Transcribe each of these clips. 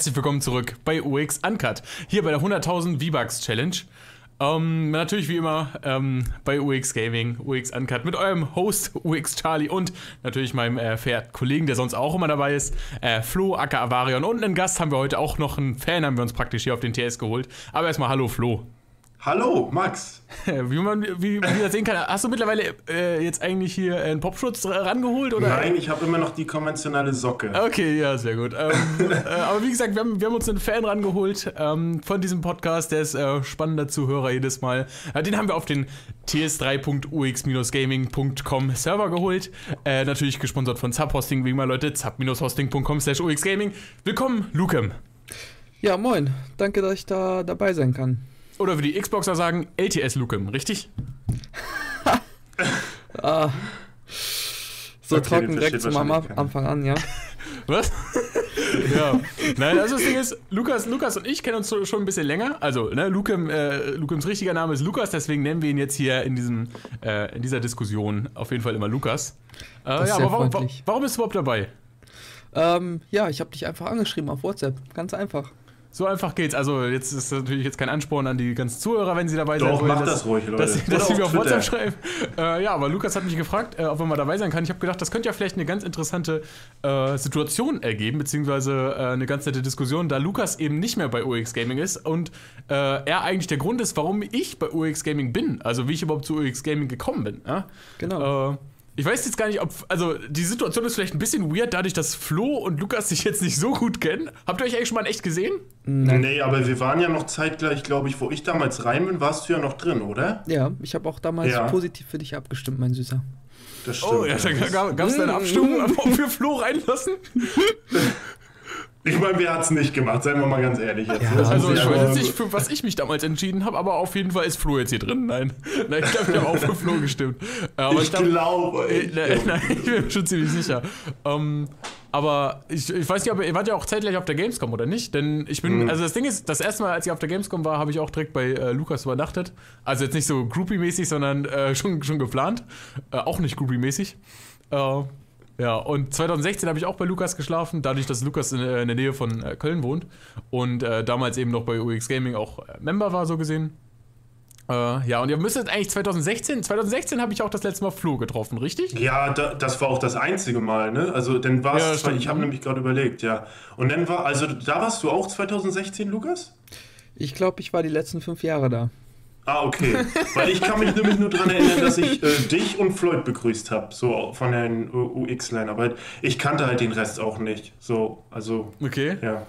herzlich willkommen zurück bei UX Uncut, hier bei der 100.000 V-Bucks Challenge. Natürlich wie immer bei UX Gaming, UX Uncut mit eurem Host UX Charlie und natürlich meinem verehrten Kollegen, der sonst auch immer dabei ist, Flo Avarion. Und einen Gast haben wir heute auch noch, einen Fan haben wir uns praktisch hier auf den TS geholt. Aber erstmal hallo Flo. Hallo Max. Wie man das sehen kann, hast du mittlerweile jetzt eigentlich hier einen Popschutz rangeholt? Oder? Nein, ich habe immer noch die konventionelle Socke. Okay, ja, sehr gut. Aber wie gesagt, wir haben uns einen Fan rangeholt von diesem Podcast, der ist spannender Zuhörer jedes Mal. Den haben wir auf den ts3.ux-gaming.com Server geholt. Natürlich gesponsert von Zap Hosting, wie immer Leute, zap-hosting.com/uxgaming. Willkommen, Lukem. Ja, moin. Danke, dass ich da dabei sein kann. Oder wie die Xboxer sagen, LTS Lukem, richtig? So okay, trocken direkt zum Anfang an, ja. Was? Ja. Nein, also das Ding ist, Lukas und ich kennen uns schon ein bisschen länger. Also, ne, Lukems richtiger Name ist Lukas, deswegen nennen wir ihn jetzt hier in dieser Diskussion auf jeden Fall immer Lukas. Ja, aber warum bist du überhaupt dabei? Ja, ich habe dich einfach angeschrieben auf WhatsApp, ganz einfach. So einfach geht's. Also jetzt ist das natürlich jetzt kein Ansporn an die ganzen Zuhörer, wenn sie dabei sind. Doch, macht das ruhig, Leute. Dass sie mir auf WhatsApp schreiben. Ja, aber Lukas hat mich gefragt, ob er mal dabei sein kann. Ich habe gedacht, das könnte ja vielleicht eine ganz interessante Situation ergeben, beziehungsweise eine ganz nette Diskussion, da Lukas eben nicht mehr bei UX Gaming ist und er eigentlich der Grund ist, warum ich bei UX Gaming bin. Also wie ich überhaupt zu UX Gaming gekommen bin. Genau. Ich weiß jetzt gar nicht, ob, also die Situation ist vielleicht ein bisschen weird, dadurch, dass Flo und Lukas sich jetzt nicht so gut kennen. Habt ihr euch eigentlich schon mal in echt gesehen? Nein. Nee, aber wir waren ja noch zeitgleich, glaube ich, wo ich damals rein bin, warst du ja noch drin, oder? Ja, ich habe auch damals positiv für dich abgestimmt, mein Süßer. Das stimmt. Oh, ja, da gab es eine Abstimmung, ob wir Flo reinlassen? Ich meine, wer hat's nicht gemacht, seien wir mal ganz ehrlich jetzt. Ja, also ich weiß nicht, für was ich mich damals entschieden habe, aber auf jeden Fall ist Flo jetzt hier drin. Nein, ich glaube, ich habe auch für Flo gestimmt. Aber ich glaube, ich bin mir schon ziemlich sicher. Aber ich weiß nicht, aber ihr wart ja auch zeitgleich auf der Gamescom, oder nicht? Denn ich bin, also das Ding ist, das erste Mal, als ich auf der Gamescom war, habe ich auch direkt bei Lukas übernachtet. Also jetzt nicht so groupie-mäßig, sondern schon geplant. Auch nicht groupie-mäßig. Ja, und 2016 habe ich auch bei Lukas geschlafen, dadurch, dass Lukas in der Nähe von Köln wohnt und damals eben noch bei UX Gaming auch Member war, so gesehen. Ja, und ihr müsstet eigentlich 2016 habe ich auch das letzte Mal Flo getroffen, richtig? Ja, das war auch das einzige Mal, ne? Also, dann war es, ja, ich habe nämlich gerade überlegt, ja. Und dann war, also da warst du auch 2016, Lukas? Ich glaube, ich war die letzten 5 Jahre da. Ah, okay. Weil ich kann mich nämlich nur daran erinnern, dass ich dich und Floyd begrüßt habe, so von der UX-Line. Aber ich kannte halt den Rest auch nicht. So, also. Okay. Ja.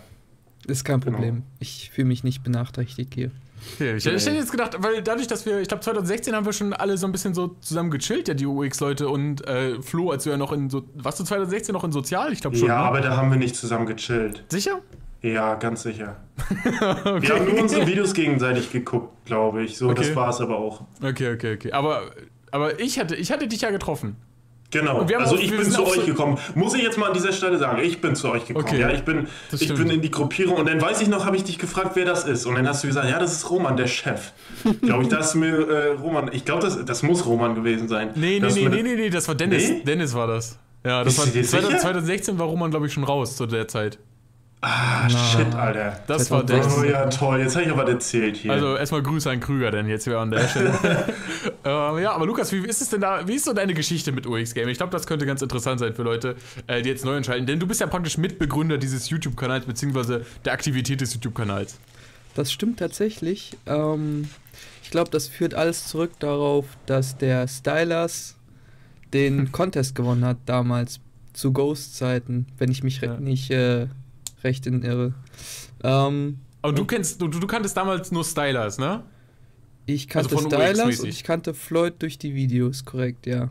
Ist kein Problem. Genau. Ich fühle mich nicht benachteiligt hier. Okay, ich hätte jetzt gedacht, weil dadurch, dass wir, ich glaube 2016 haben wir schon alle so ein bisschen so zusammen gechillt, ja, die UX-Leute und Flo, als wir ja noch in, warst du 2016 noch in Sozial? Ich glaube schon. Ja, ne? Aber da haben wir nicht zusammen gechillt. Sicher? Ja, ganz sicher. Okay. Wir haben nur unsere Videos gegenseitig geguckt, glaube ich. So, okay. Das war es aber auch. Okay. Aber ich hatte dich ja getroffen. Genau, also ich bin zu euch gekommen. Muss ich jetzt mal an dieser Stelle sagen, ich bin zu euch gekommen. Okay. Ja, ich bin in die Gruppierung und dann weiß ich noch, habe ich dich gefragt, wer das ist. Und dann hast du gesagt, ja, das ist Roman, der Chef. Glaube ich, das ist mir Roman, ich glaube, das muss Roman gewesen sein. Nee, das war Dennis. Nee? Dennis war das. Ja, das war 2016 war Roman, glaube ich, schon raus zu der Zeit. Ah, shit, Alter. Das war der. Oh ja, toll. Jetzt habe ich aber erzählt hier. Also erstmal Grüße an Krüger, denn jetzt wieder an der Stelle. Ja, aber Lukas, wie ist es denn da? Wie ist so deine Geschichte mit UX Gaming? Ich glaube, das könnte ganz interessant sein für Leute, die jetzt neu entscheiden. Denn du bist ja praktisch Mitbegründer dieses YouTube-Kanals, beziehungsweise der Aktivität des YouTube-Kanals. Das stimmt tatsächlich. Ich glaube, das führt alles zurück darauf, dass der Stylers den Contest gewonnen hat damals, zu Ghost-Zeiten, wenn ich mich nicht. Recht in Irre. Aber du kanntest damals nur Stylers, ne? Ich kannte also Stylers und ich kannte Floyd durch die Videos, korrekt, ja.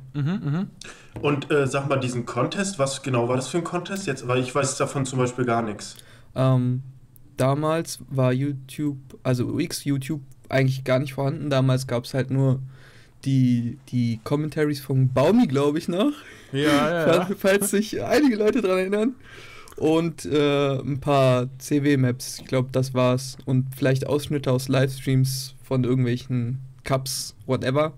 Und sag mal, diesen Contest, was genau war das für ein Contest jetzt? Weil ich weiß davon zum Beispiel gar nichts. Damals war YouTube, also UX-YouTube eigentlich gar nicht vorhanden. Damals gab es halt nur die Commentaries von Baumi, glaube ich, noch. Ja. Falls sich einige Leute daran erinnern. Und ein paar CW-Maps, ich glaube, das war's. Und vielleicht Ausschnitte aus Livestreams von irgendwelchen Cups, whatever.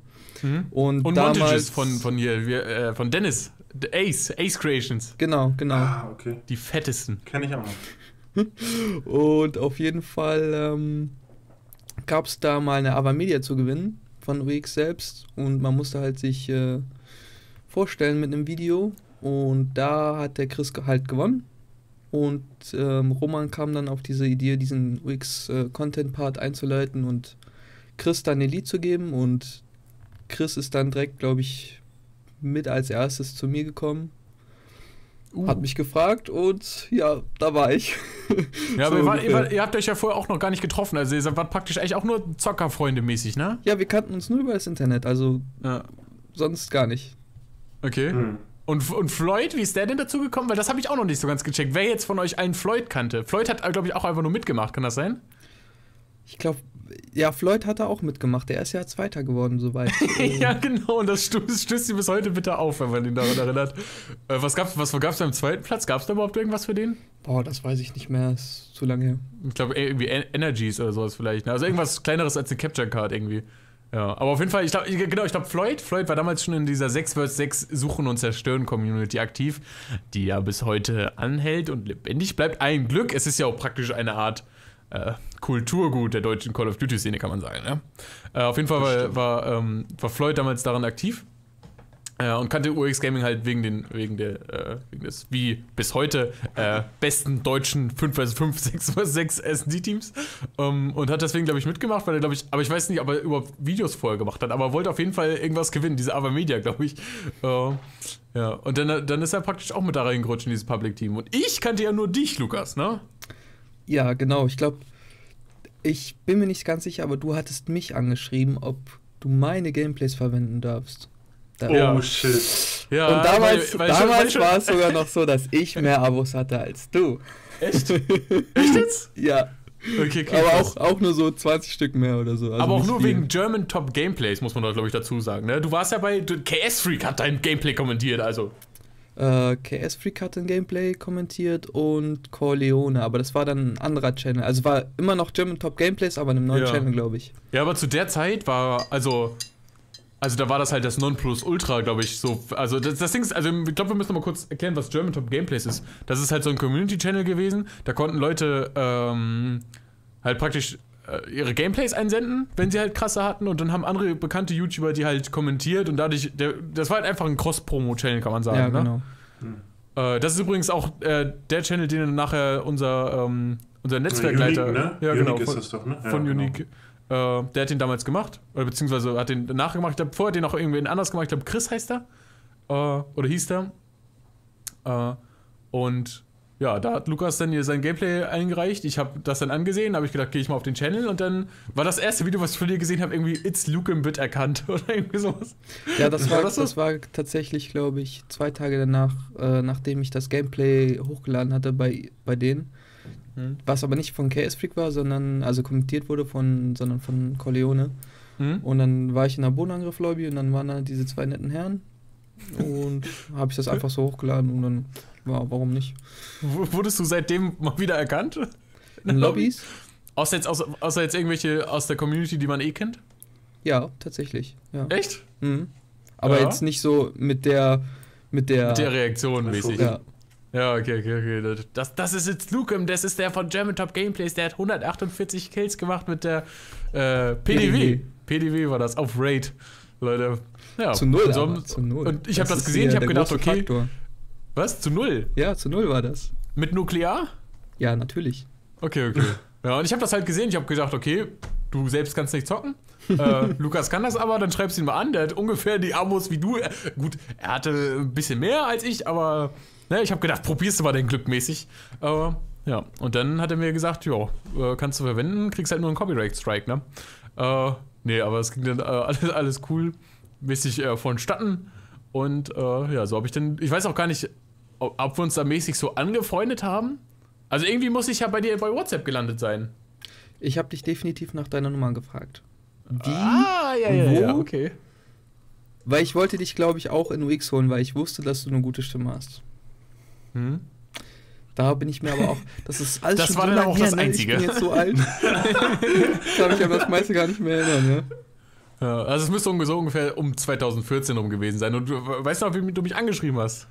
Und damals von hier, von Dennis, Ace Creations. Genau. Ah, okay. Die fettesten. Kenn ich auch noch. Und auf jeden Fall gab es da mal eine Avamedia zu gewinnen von UX selbst und man musste halt sich vorstellen mit einem Video und da hat der Chris halt gewonnen und Roman kam dann auf diese Idee, diesen UX Content Part einzuleiten und Chris dann ein Lied zu geben und Chris ist dann direkt, glaube ich, mit als erstes zu mir gekommen, hat mich gefragt und ja, da war ich. Ja, so, aber ihr habt euch ja vorher auch noch gar nicht getroffen, also ihr wart praktisch eigentlich auch nur Zockerfreunde mäßig, ne? Ja, wir kannten uns nur über das Internet, also ja, sonst gar nicht. Okay. Hm. Und Floyd, wie ist der denn dazu gekommen? Weil das habe ich auch noch nicht so ganz gecheckt, wer jetzt von euch einen Floyd kannte. Floyd hat, glaube ich, auch einfach nur mitgemacht, kann das sein? Ich glaube, ja, Floyd hat da auch mitgemacht. Der ist ja Zweiter geworden, soweit. Ja, genau. Und das stößt ihm bis heute bitter auf, wenn man ihn daran erinnert. Was gab's da im zweiten Platz? Gab's da überhaupt irgendwas für den? Boah, das weiß ich nicht mehr. Ist zu lange her. Ich glaube, irgendwie Energies oder sowas vielleicht. Ne? Also irgendwas Kleineres als eine Capture Card irgendwie. Ja, aber auf jeden Fall, ich glaube Floyd war damals schon in dieser 6vs6 Suchen und Zerstören Community aktiv, die ja bis heute anhält und lebendig bleibt. Ein Glück, es ist ja auch praktisch eine Art Kulturgut der deutschen Call of Duty Szene, kann man sagen, ne? Auf jeden Fall war Floyd damals daran aktiv und kannte UX Gaming halt wegen des wie bis heute besten deutschen 5vs5, 6vs6 SD-Teams und hat deswegen, glaube ich, mitgemacht, weil er, glaube ich, aber ich weiß nicht, ob er überhaupt Videos vorher gemacht hat, aber wollte auf jeden Fall irgendwas gewinnen, diese Avamedia, glaube ich. Ja, und dann ist er praktisch auch mit da reingerutscht in dieses Public-Team und ich kannte ja nur dich, Lukas, ne? Ja, genau. Ich glaube, ich bin mir nicht ganz sicher, aber du hattest mich angeschrieben, ob du meine Gameplays verwenden darfst. Oh, shit. Ja, und damals war es sogar noch so, dass ich mehr Abos hatte als du. Echt? Echt jetzt? Ja. Okay, okay, aber auch nur so 20 Stück mehr oder so. Also aber auch nur viel. Wegen German Top Gameplays, muss man da, glaube ich, dazu sagen. Ne? Du warst ja bei... KS-Freak hat dein Gameplay kommentiert, also... KS-Freak hat ein Gameplay kommentiert und Corleone, aber das war dann ein anderer Channel. Also war immer noch German Top Gameplays, aber in einem neuen Channel, glaube ich. Ja, aber zu der Zeit war, also da war das halt das Nonplusultra, glaube ich, so. Also das Ding ist, also ich glaube, wir müssen noch mal kurz erklären, was German Top Gameplays ist. Das ist halt so ein Community-Channel gewesen, da konnten Leute halt praktisch ihre Gameplays einsenden, wenn sie halt krasse hatten und dann haben andere bekannte YouTuber die halt kommentiert und dadurch, das war halt einfach ein Cross-Promo-Channel, kann man sagen. Ja, genau. Ne? Hm. Das ist übrigens auch der Channel, den dann nachher unser Netzwerkleiter... Unique, ne? Ja, genau. Unique ist das doch, ne? Ja, von genau. Unique. Der hat den damals gemacht, oder beziehungsweise hat den nachgemacht. Ich glaube, vorher hat den auch irgendwen anders gemacht. Ich glaube, Chris heißt er. Oder hieß der. Und... ja, da hat Lukas dann hier sein Gameplay eingereicht. Ich habe das dann angesehen, habe ich gedacht, gehe ich mal auf den Channel und dann war das erste Video, was ich von dir gesehen habe, irgendwie It's Lukem wird erkannt oder irgendwie sowas. Ja, das war tatsächlich, glaube ich, 2 Tage danach, nachdem ich das Gameplay hochgeladen hatte bei denen. Mhm. Was aber nicht von KS-Freak war, sondern, also kommentiert wurde sondern von Corleone. Mhm. Und dann war ich in der Bodenangriff-Lobby und dann waren da diese zwei netten Herren. Und habe ich das einfach so hochgeladen und dann, wow, warum nicht? Wurdest du seitdem mal wieder erkannt? In Lobbys? Außer jetzt irgendwelche aus der Community, die man eh kennt? Ja, tatsächlich. Ja. Echt? Mhm. Aber ja, jetzt nicht so mit der Reaktion mäßig. Ja. Ja, okay. Das ist jetzt Lukem, das ist der von German Top Gameplays, der hat 148 Kills gemacht mit der PDW. PDW war das, auf Raid. Leute, ja. Zu null, zu null. Und ich habe das gesehen, ich habe gedacht, okay. Faktor. Was? Zu null? Ja, zu null war das. Mit Nuklear? Ja, natürlich. Okay. Ja, und ich habe das halt gesehen, ich habe gedacht, okay, du selbst kannst nicht zocken. Lukas kann das aber, dann schreibst ihn mal an, der hat ungefähr die Abos wie du. Gut, er hatte ein bisschen mehr als ich, aber ne, ich habe gedacht, probierst du mal dein Glück mäßig. Ja, und dann hat er mir gesagt, ja, kannst du verwenden, kriegst halt nur einen Copyright-Strike, ne? Nee, aber es ging dann alles cool, mäßig vonstatten und ja, so habe ich dann, ich weiß auch gar nicht, ob wir uns da mäßig so angefreundet haben. Also irgendwie muss ich ja bei dir bei WhatsApp gelandet sein. Ich habe dich definitiv nach deiner Nummer gefragt. Ja, okay. Weil ich wollte dich, glaube ich, auch in UX holen, weil ich wusste, dass du eine gute Stimme hast. Hm? Da bin ich mir aber auch, das ist alles das schon war so dann auch her, das Einzige. Ich bin jetzt so alt. Kann ich aber das meiste gar nicht mehr erinnern, ne? Ja, also es müsste so ungefähr um 2014 rum gewesen sein. Und du weißt noch, wie du mich angeschrieben hast.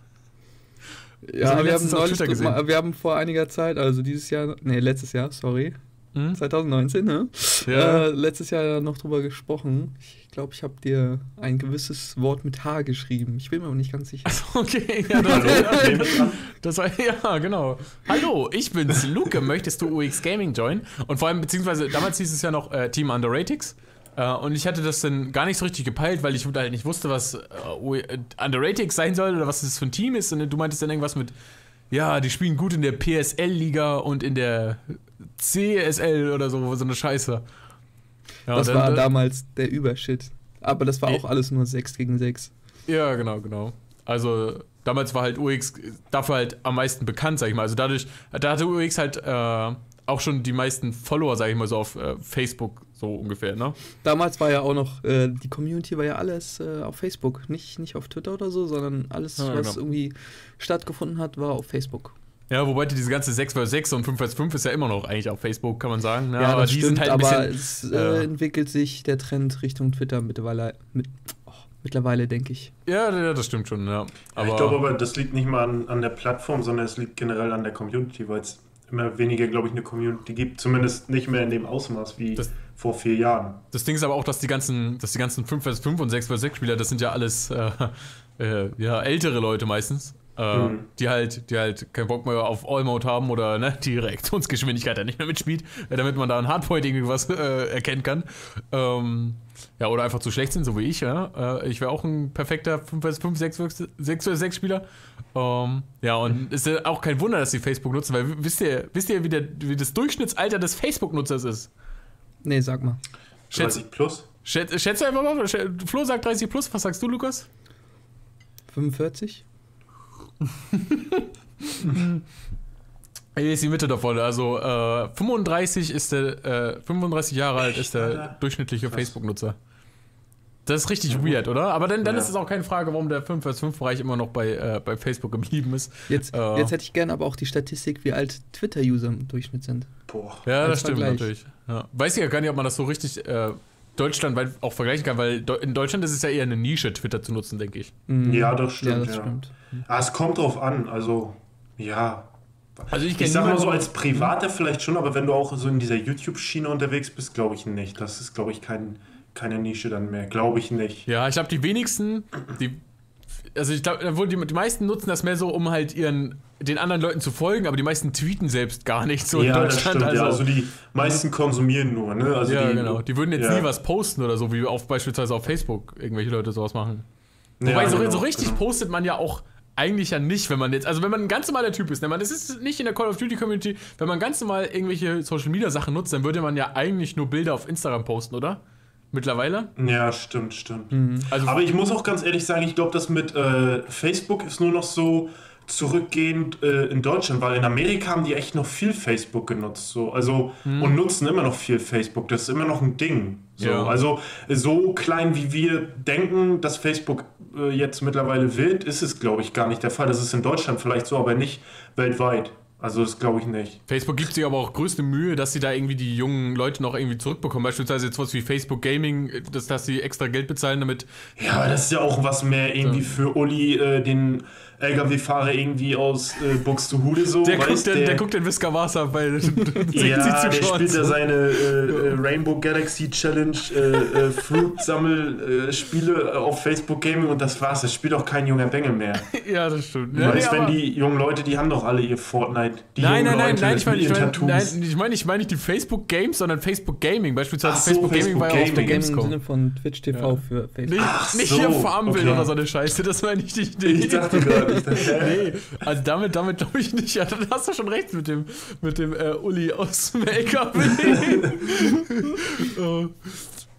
Ja, wir haben, wir haben vor einiger Zeit, also letztes Jahr, 2019, ne? Ja. Letztes Jahr noch drüber gesprochen. Ich glaube, ich habe dir ein gewisses Wort mit H geschrieben. Ich bin mir aber nicht ganz sicher. Achso, okay. Ja, ja, genau. Hallo, ich bin's, Luke. Möchtest du UX Gaming joinen? Und vor allem, beziehungsweise, damals hieß es ja noch Team Underratings. Und ich hatte das dann gar nicht so richtig gepeilt, weil ich halt nicht wusste, was Underratings sein soll oder was das für ein Team ist. Und du meintest dann irgendwas mit, ja, die spielen gut in der PSL-Liga und in der CSL oder so, so eine Scheiße. Ja, das war damals der Übershit. Aber das war auch alles nur 6 gegen 6. Ja, genau, genau. Also damals war halt UX dafür halt am meisten bekannt, sag ich mal. Also dadurch, da hatte UX halt auch schon die meisten Follower, sag ich mal so, auf Facebook so ungefähr, ne? Damals war ja auch noch, die Community war ja alles auf Facebook. Nicht auf Twitter oder so, sondern alles, ja, was irgendwie stattgefunden hat, war auf Facebook. Ja, wobei diese ganze 6x6 und 5x5 ist ja immer noch eigentlich auf Facebook, kann man sagen. Ja, ja, aber das stimmt, sind halt ein bisschen, aber es entwickelt sich der Trend Richtung Twitter mittlerweile, mittlerweile denke ich. Ja, ja, das stimmt schon, ja. Aber ich glaube aber, das liegt nicht mal an der Plattform, sondern es liegt generell an der Community, weil es immer weniger, glaube ich, eine Community gibt. Zumindest nicht mehr in dem Ausmaß wie vor 4 Jahren. Das Ding ist aber auch, dass die ganzen 5x5 und 6x6-Spieler, das sind ja alles ja, ältere Leute meistens. Die halt keinen Bock mehr auf All-Mode haben oder ne, die Reaktionsgeschwindigkeit dann nicht mehr mitspielt, damit man da ein Hardpoint irgendwie was erkennen kann. Ja, oder einfach zu schlecht sind, so wie ich. Ja? Ich wäre auch ein perfekter 5x5, 6x6-Spieler. Ja, und ist ja auch kein Wunder, dass die Facebook nutzen, weil wisst ihr wie das Durchschnittsalter des Facebook-Nutzers ist? Nee, sag mal. 30 plus? Schätze einfach mal. Flo sagt 30 plus. Was sagst du, Lukas? 45? Hier ist die Mitte davon, also 35 Jahre alt ist der durchschnittliche Facebook-Nutzer. Das ist richtig weird, oder? Aber dann ist es auch keine Frage, warum der 5x5-Bereich immer noch bei Facebook geblieben ist. Jetzt hätte ich gerne aber auch die Statistik, wie alt Twitter-User im Durchschnitt sind. Boah. Ja, das stimmt natürlich. Ja. Weiß ich ja gar nicht, ob man das so richtig deutschlandweit auch vergleichen kann, weil in Deutschland ist es ja eher eine Nische, Twitter zu nutzen, denke ich. Ja, das stimmt. Ja, das stimmt. Ah, es kommt drauf an, also ja. Also ich sag mal so als Privater vielleicht schon, aber wenn du auch so in dieser YouTube-Schiene unterwegs bist, glaube ich nicht. Das ist, glaube ich, keine Nische dann mehr, glaube ich nicht. Ja, ich glaube, die wenigsten, also ich glaube, die meisten nutzen das mehr so, um halt den anderen Leuten zu folgen, aber die meisten tweeten selbst gar nicht so in Deutschland. Das stimmt, also die meisten konsumieren nur, ne? Also ja, genau. Die würden jetzt nie was posten oder so, wie beispielsweise auf Facebook irgendwelche Leute sowas machen. Ja, wobei so richtig postet man ja auch eigentlich ja nicht, wenn man jetzt, also wenn man ein ganz normaler Typ ist, ne, das ist nicht in der Call of Duty Community, wenn man ganz normal irgendwelche Social Media Sachen nutzt, dann würde man ja eigentlich nur Bilder auf Instagram posten, oder? Mittlerweile? Ja, stimmt. Mhm. Also, aber ich muss auch ganz ehrlich sagen, ich glaube, das mit Facebook ist nur noch so zurückgehend in Deutschland, weil in Amerika haben die echt noch viel Facebook genutzt, so, also und nutzen immer noch viel Facebook, das ist immer noch ein Ding. So. Ja. Also so klein, wie wir denken, dass Facebook jetzt mittlerweile wird, ist es, glaube ich, gar nicht der Fall. Das ist in Deutschland vielleicht so, aber nicht weltweit. Also das glaube ich nicht. Facebook gibt sich aber auch größte Mühe, dass sie da irgendwie die jungen Leute noch irgendwie zurückbekommen. Beispielsweise jetzt was wie Facebook Gaming, dass sie extra Geld bezahlen damit. Ja, aber das ist ja auch was mehr irgendwie für Uli, den LKW-Fahrer irgendwie aus Buxtehude so. Der guckt den Viscavasa bei ja, der spielt ja seine Rainbow Galaxy Challenge Flugsammelspiele auf Facebook Gaming und das war's. Das spielt auch kein junger Bengel mehr. Ja, das stimmt. Ja, weißt, wenn die jungen Leute, die haben doch alle ihr Fortnite. Die ich meine nicht die Facebook Games, sondern Facebook Gaming. Beispielsweise Facebook Gaming war ja auf der Gamescom. Im Sinne von Twitch TV für Facebook. Nicht hier Farmville oder so eine Scheiße, das war nicht die Idee. Ich dachte gerade nicht. Nee, also damit glaube ich nicht. Ja, dann hast du schon recht mit dem Uli aus dem LKW.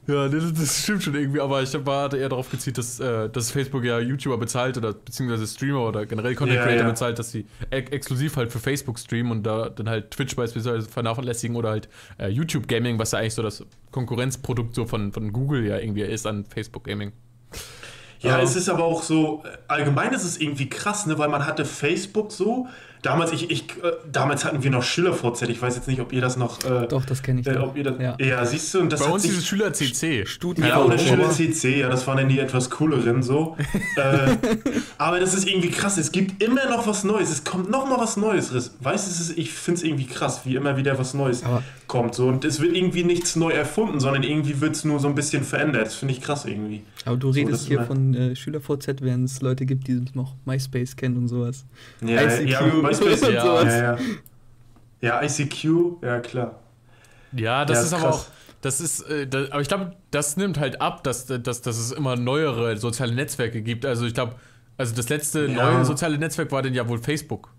Ja, das stimmt schon irgendwie, aber ich hatte eher darauf gezielt, dass Facebook ja YouTuber bezahlt oder beziehungsweise Streamer oder generell Content Creator bezahlt, dass sie exklusiv halt für Facebook streamen und da dann halt Twitch beispielsweise vernachlässigen oder halt YouTube Gaming, was ja eigentlich so das Konkurrenzprodukt so von Google ja irgendwie ist an Facebook Gaming. Ja, es ist aber auch so, allgemein ist es irgendwie krass, ne, weil man hatte Facebook so, Damals, damals hatten wir noch Schüler-VZ. Ich weiß jetzt nicht, ob ihr das noch. Doch, das kenne ich. Ob ihr das, ja, siehst du. Und das bei uns ist es Schüler-CC. Ja, oder Schüler-CC. Ja, das waren dann die etwas cooleren so. Aber das ist irgendwie krass. Es gibt immer noch was Neues. Es kommt noch mal was Neues. Weißt du, ich finde es irgendwie krass, wie immer wieder was Neues kommt. So. Und es wird irgendwie nichts neu erfunden, sondern irgendwie wird es nur so ein bisschen verändert. Das finde ich krass irgendwie. Aber du redest so, hier von Schüler-VZ, wenn es Leute gibt, die noch MySpace kennen und sowas. Ja, MySpace, und sowas. Ja, ICQ, ja klar. Ja, das ist aber krass. Aber ich glaube, das nimmt halt ab, dass es immer neuere soziale Netzwerke gibt. Also ich glaube, das letzte neue soziale Netzwerk war denn ja wohl Facebook.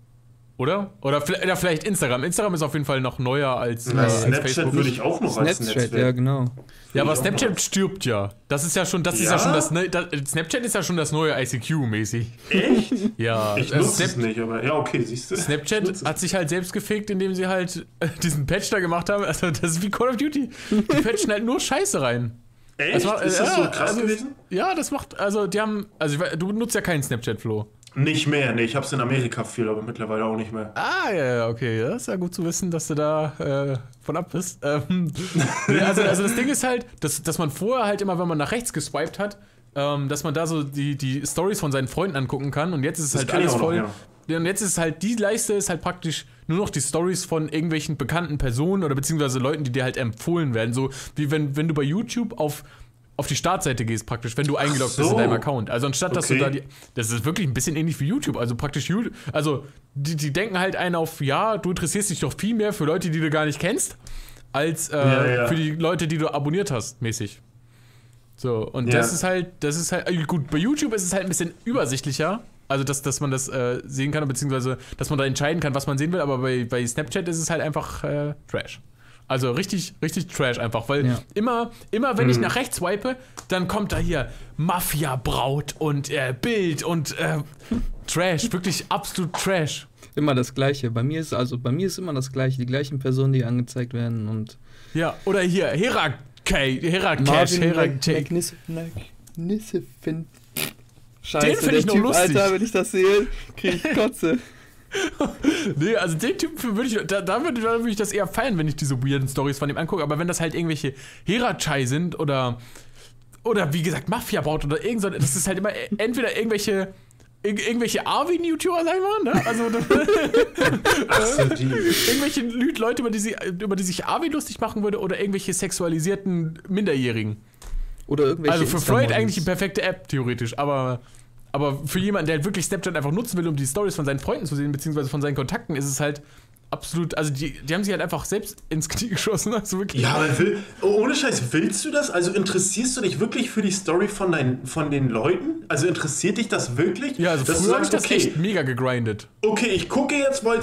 Oder? Oder vielleicht Instagram. Instagram ist auf jeden Fall noch neuer als, als Snapchat Facebook. Würde ich auch noch als Netzwerk. Ja, genau. Ja, aber Snapchat stirbt ja. Snapchat ist ja schon das neue ICQ-mäßig. Echt? Ja. Ich nutze es nicht, aber ja, okay, siehst du. Snapchat hat sich halt selbst gefegt, indem sie halt diesen Patch da gemacht haben. Also das ist wie Call of Duty. Die patchen halt nur Scheiße rein. Echt? Ist das so krass gewesen? Ja, das macht, du nutzt ja keinen Snapchat, Flo. Nicht mehr, ne, ich hab's in Amerika viel, aber mittlerweile auch nicht mehr. Ah, ja, okay, das ist ja gut zu wissen, dass du da von ab bist. Das Ding ist halt, dass man vorher halt immer, wenn man nach rechts geswiped hat, dass man da so die Stories von seinen Freunden angucken kann und jetzt ist es halt alles voll. Und jetzt ist halt, die Leiste ist halt praktisch nur noch die Stories von irgendwelchen bekannten Personen oder beziehungsweise Leuten, die dir halt empfohlen werden. So wie wenn du bei YouTube auf die Startseite gehst praktisch, wenn du eingeloggt bist in deinem Account. Also anstatt, dass du da das ist wirklich ein bisschen ähnlich wie YouTube, also praktisch YouTube, also die denken halt einen auf, ja, du interessierst dich doch viel mehr für Leute, die du gar nicht kennst, als für die Leute, die du abonniert hast, mäßig. So, und das ist halt, gut, bei YouTube ist es halt ein bisschen übersichtlicher, also dass man das sehen kann, beziehungsweise, dass man da entscheiden kann, was man sehen will, aber bei Snapchat ist es halt einfach Trash. Also richtig, richtig Trash einfach, weil immer wenn ich nach rechts swipe, dann kommt da hier Mafia-Braut und Bild und Trash, wirklich absolut Trash. Immer das Gleiche. Bei mir ist immer das Gleiche, die gleichen Personen, die angezeigt werden und... Ja, oder hier, Herak-Cash. Scheiße, den finde ich noch lustig. Alter, wenn ich das sehe, kriege ich Kotze. Nee, also den Typen würde ich, da würde ich das eher feiern, wenn ich diese weirden Stories von ihm angucke, aber wenn das halt irgendwelche Herachai sind oder wie gesagt Mafia-Braut oder irgend so, das ist halt immer entweder irgendwelche Arwin-YouTuber, sagen wir mal, ne? Also irgendwelche Leute, über die sich Arwin lustig machen würde oder irgendwelche sexualisierten Minderjährigen. Oder irgendwelche Also für Freud eigentlich eine perfekte App, theoretisch, aber für jemanden, der halt wirklich Snapchat einfach nutzen will, um die Stories von seinen Freunden zu sehen, beziehungsweise von seinen Kontakten, ist es halt absolut, also die haben sich halt einfach selbst ins Knie geschossen. Also wirklich. Ja, aber ohne Scheiß, willst du das? Also interessierst du dich wirklich für die Story von den Leuten? Also interessiert dich das wirklich? Ja, also früher habe ich das echt mega gegrindet. Okay, ich gucke jetzt, weil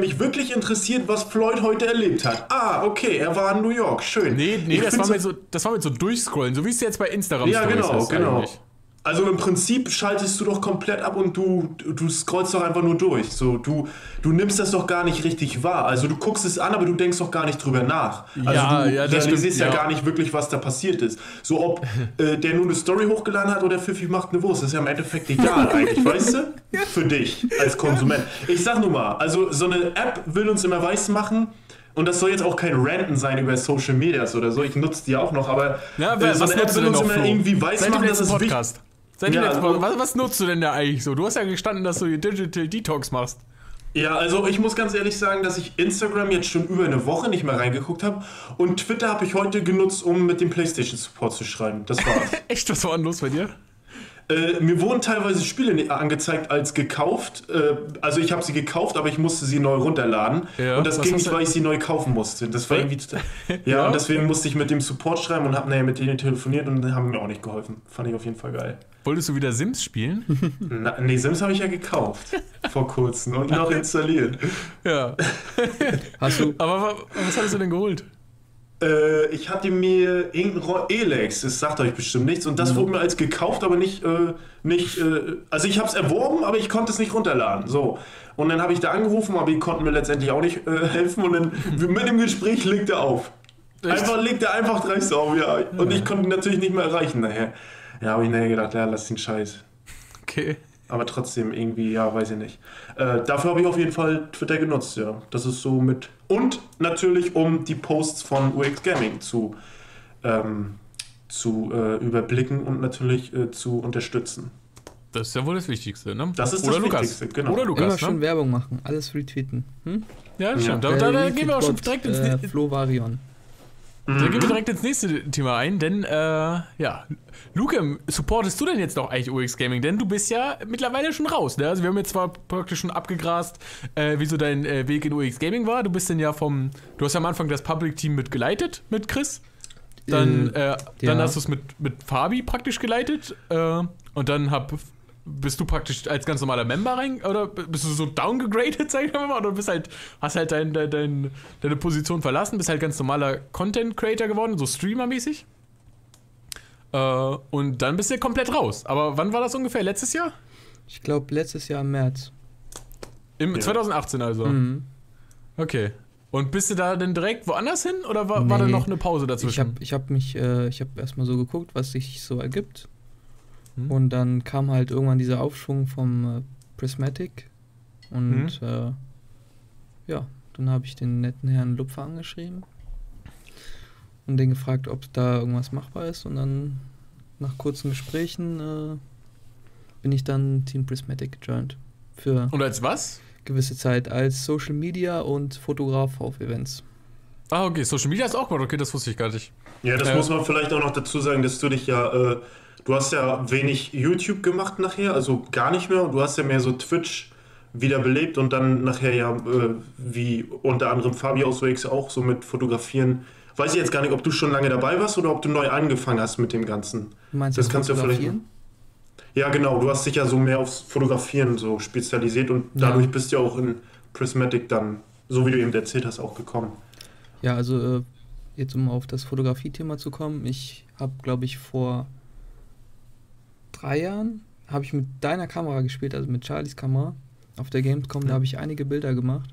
mich wirklich interessiert, was Floyd heute erlebt hat. Ah, okay, er war in New York, schön. Nee, das war mit so durchscrollen, so wie es jetzt bei Instagram Stories ist eigentlich. Also im Prinzip schaltest du doch komplett ab und du scrollst doch einfach nur durch. So, du nimmst das doch gar nicht richtig wahr. Also du guckst es an, aber du denkst doch gar nicht drüber nach. Also du realisierst gar nicht wirklich, was da passiert ist. So ob der nur eine Story hochgeladen hat oder Pfiffi macht eine Wurst, das ist ja im Endeffekt egal eigentlich, weißt du? Für dich als Konsument. Ich sag nur mal, also so eine App will uns immer weiß machen. Und das soll jetzt auch kein Ranten sein über Social Medias oder so. Ich nutze die auch noch, aber so eine App will uns immer irgendwie weiß machen, dass es wichtig ist. Was nutzt du denn da eigentlich so? Du hast ja gestanden, dass du Digital Detox machst. Ja, also ich muss ganz ehrlich sagen, dass ich Instagram jetzt schon über eine Woche nicht mehr reingeguckt habe. Und Twitter habe ich heute genutzt, um mit dem PlayStation-Support zu schreiben. Das war's. Echt? Was war denn los bei dir? Mir wurden teilweise Spiele angezeigt als gekauft. Also ich habe sie gekauft, aber ich musste sie neu runterladen. Ja, und das ging nicht, weil ich sie neu kaufen musste. Das war irgendwie total und deswegen musste ich mit dem Support schreiben und habe mit denen telefoniert und haben mir auch nicht geholfen. Fand ich auf jeden Fall geil. Wolltest du wieder Sims spielen? Nee, Sims habe ich ja gekauft. Vor kurzem und noch installiert. Ja. Aber was hattest du denn geholt? Ich hatte mir irgendein Elex, das sagt euch bestimmt nichts, und das wurde mir als gekauft, aber nicht, also ich habe es erworben, aber ich konnte es nicht runterladen, so. Und dann habe ich da angerufen, aber die konnten mir letztendlich auch nicht helfen und dann mit dem Gespräch legt er auf. Legt er einfach dreist auf, ja. Und ich konnte ihn natürlich nicht mehr erreichen nachher. Ja, habe ich nachher gedacht, ja, lass den Scheiß. Okay. Aber trotzdem irgendwie, ja, weiß ich nicht. Dafür habe ich auf jeden Fall Twitter genutzt, ja. Das ist so mit... Und natürlich, um die Posts von UX Gaming zu überblicken und natürlich zu unterstützen. Das ist ja wohl das Wichtigste, ne? Das ist das Wichtigste, genau. Oder Lukas, immer schön Werbung machen, alles retweeten. Hm? Ja, stimmt. Ja. Da gehen wir auch schon direkt ins... Flo Avarion. Dann gehen wir direkt ins nächste Thema ein, denn, ja, Lukem, supportest du denn jetzt noch eigentlich UX Gaming? Denn du bist ja mittlerweile schon raus, ne? Also wir haben jetzt zwar praktisch schon abgegrast, wie so dein Weg in UX Gaming war. Du bist denn ja du hast ja am Anfang das Public Team mitgeleitet, mit Chris. Dann, dann hast du es mit Fabi praktisch geleitet. Und dann bist du praktisch als ganz normaler Member rein, oder bist du so downgegradet, sagen wir mal, oder bist halt, hast halt deine Position verlassen, bist halt ganz normaler Content-Creator geworden, so Streamer-mäßig. Und dann bist du komplett raus. Aber wann war das ungefähr? Letztes Jahr? Ich glaube, letztes Jahr im März. Im 2018 also? Mhm. Okay. Und bist du da denn direkt woanders hin, oder war da noch eine Pause dazwischen? Ich hab erstmal so geguckt, was sich so ergibt. Und dann kam halt irgendwann dieser Aufschwung vom Prismatic und ja, dann habe ich den netten Herrn Lupfer angeschrieben und den gefragt, ob da irgendwas machbar ist, und dann nach kurzen Gesprächen bin ich dann Team Prismatic gejoint. Und als was? Gewisse Zeit, als Social Media und Fotograf auf Events. Ah, okay, Social Media ist auch gut, okay, das wusste ich gar nicht. Ja, das muss man vielleicht auch noch dazu sagen, dass du dich ja... Du hast ja wenig YouTube gemacht nachher, also gar nicht mehr. Du hast ja mehr so Twitch wiederbelebt und dann nachher ja, wie unter anderem Fabi aus UX auch so mit Fotografieren. Weiß ich jetzt gar nicht, ob du schon lange dabei warst oder ob du neu angefangen hast mit dem Ganzen. Meinst du das? Kannst du ja vielleicht. Ja, genau. Du hast dich ja so mehr aufs Fotografieren so spezialisiert und dadurch bist du ja auch in Prismatic dann, so wie du eben erzählt hast, auch gekommen. Ja, also jetzt um auf das Fotografie-Thema zu kommen. Ich habe, glaube ich, vor 3 Jahren habe ich mit deiner Kamera gespielt, also mit Charlies Kamera auf der Gamescom, da habe ich einige Bilder gemacht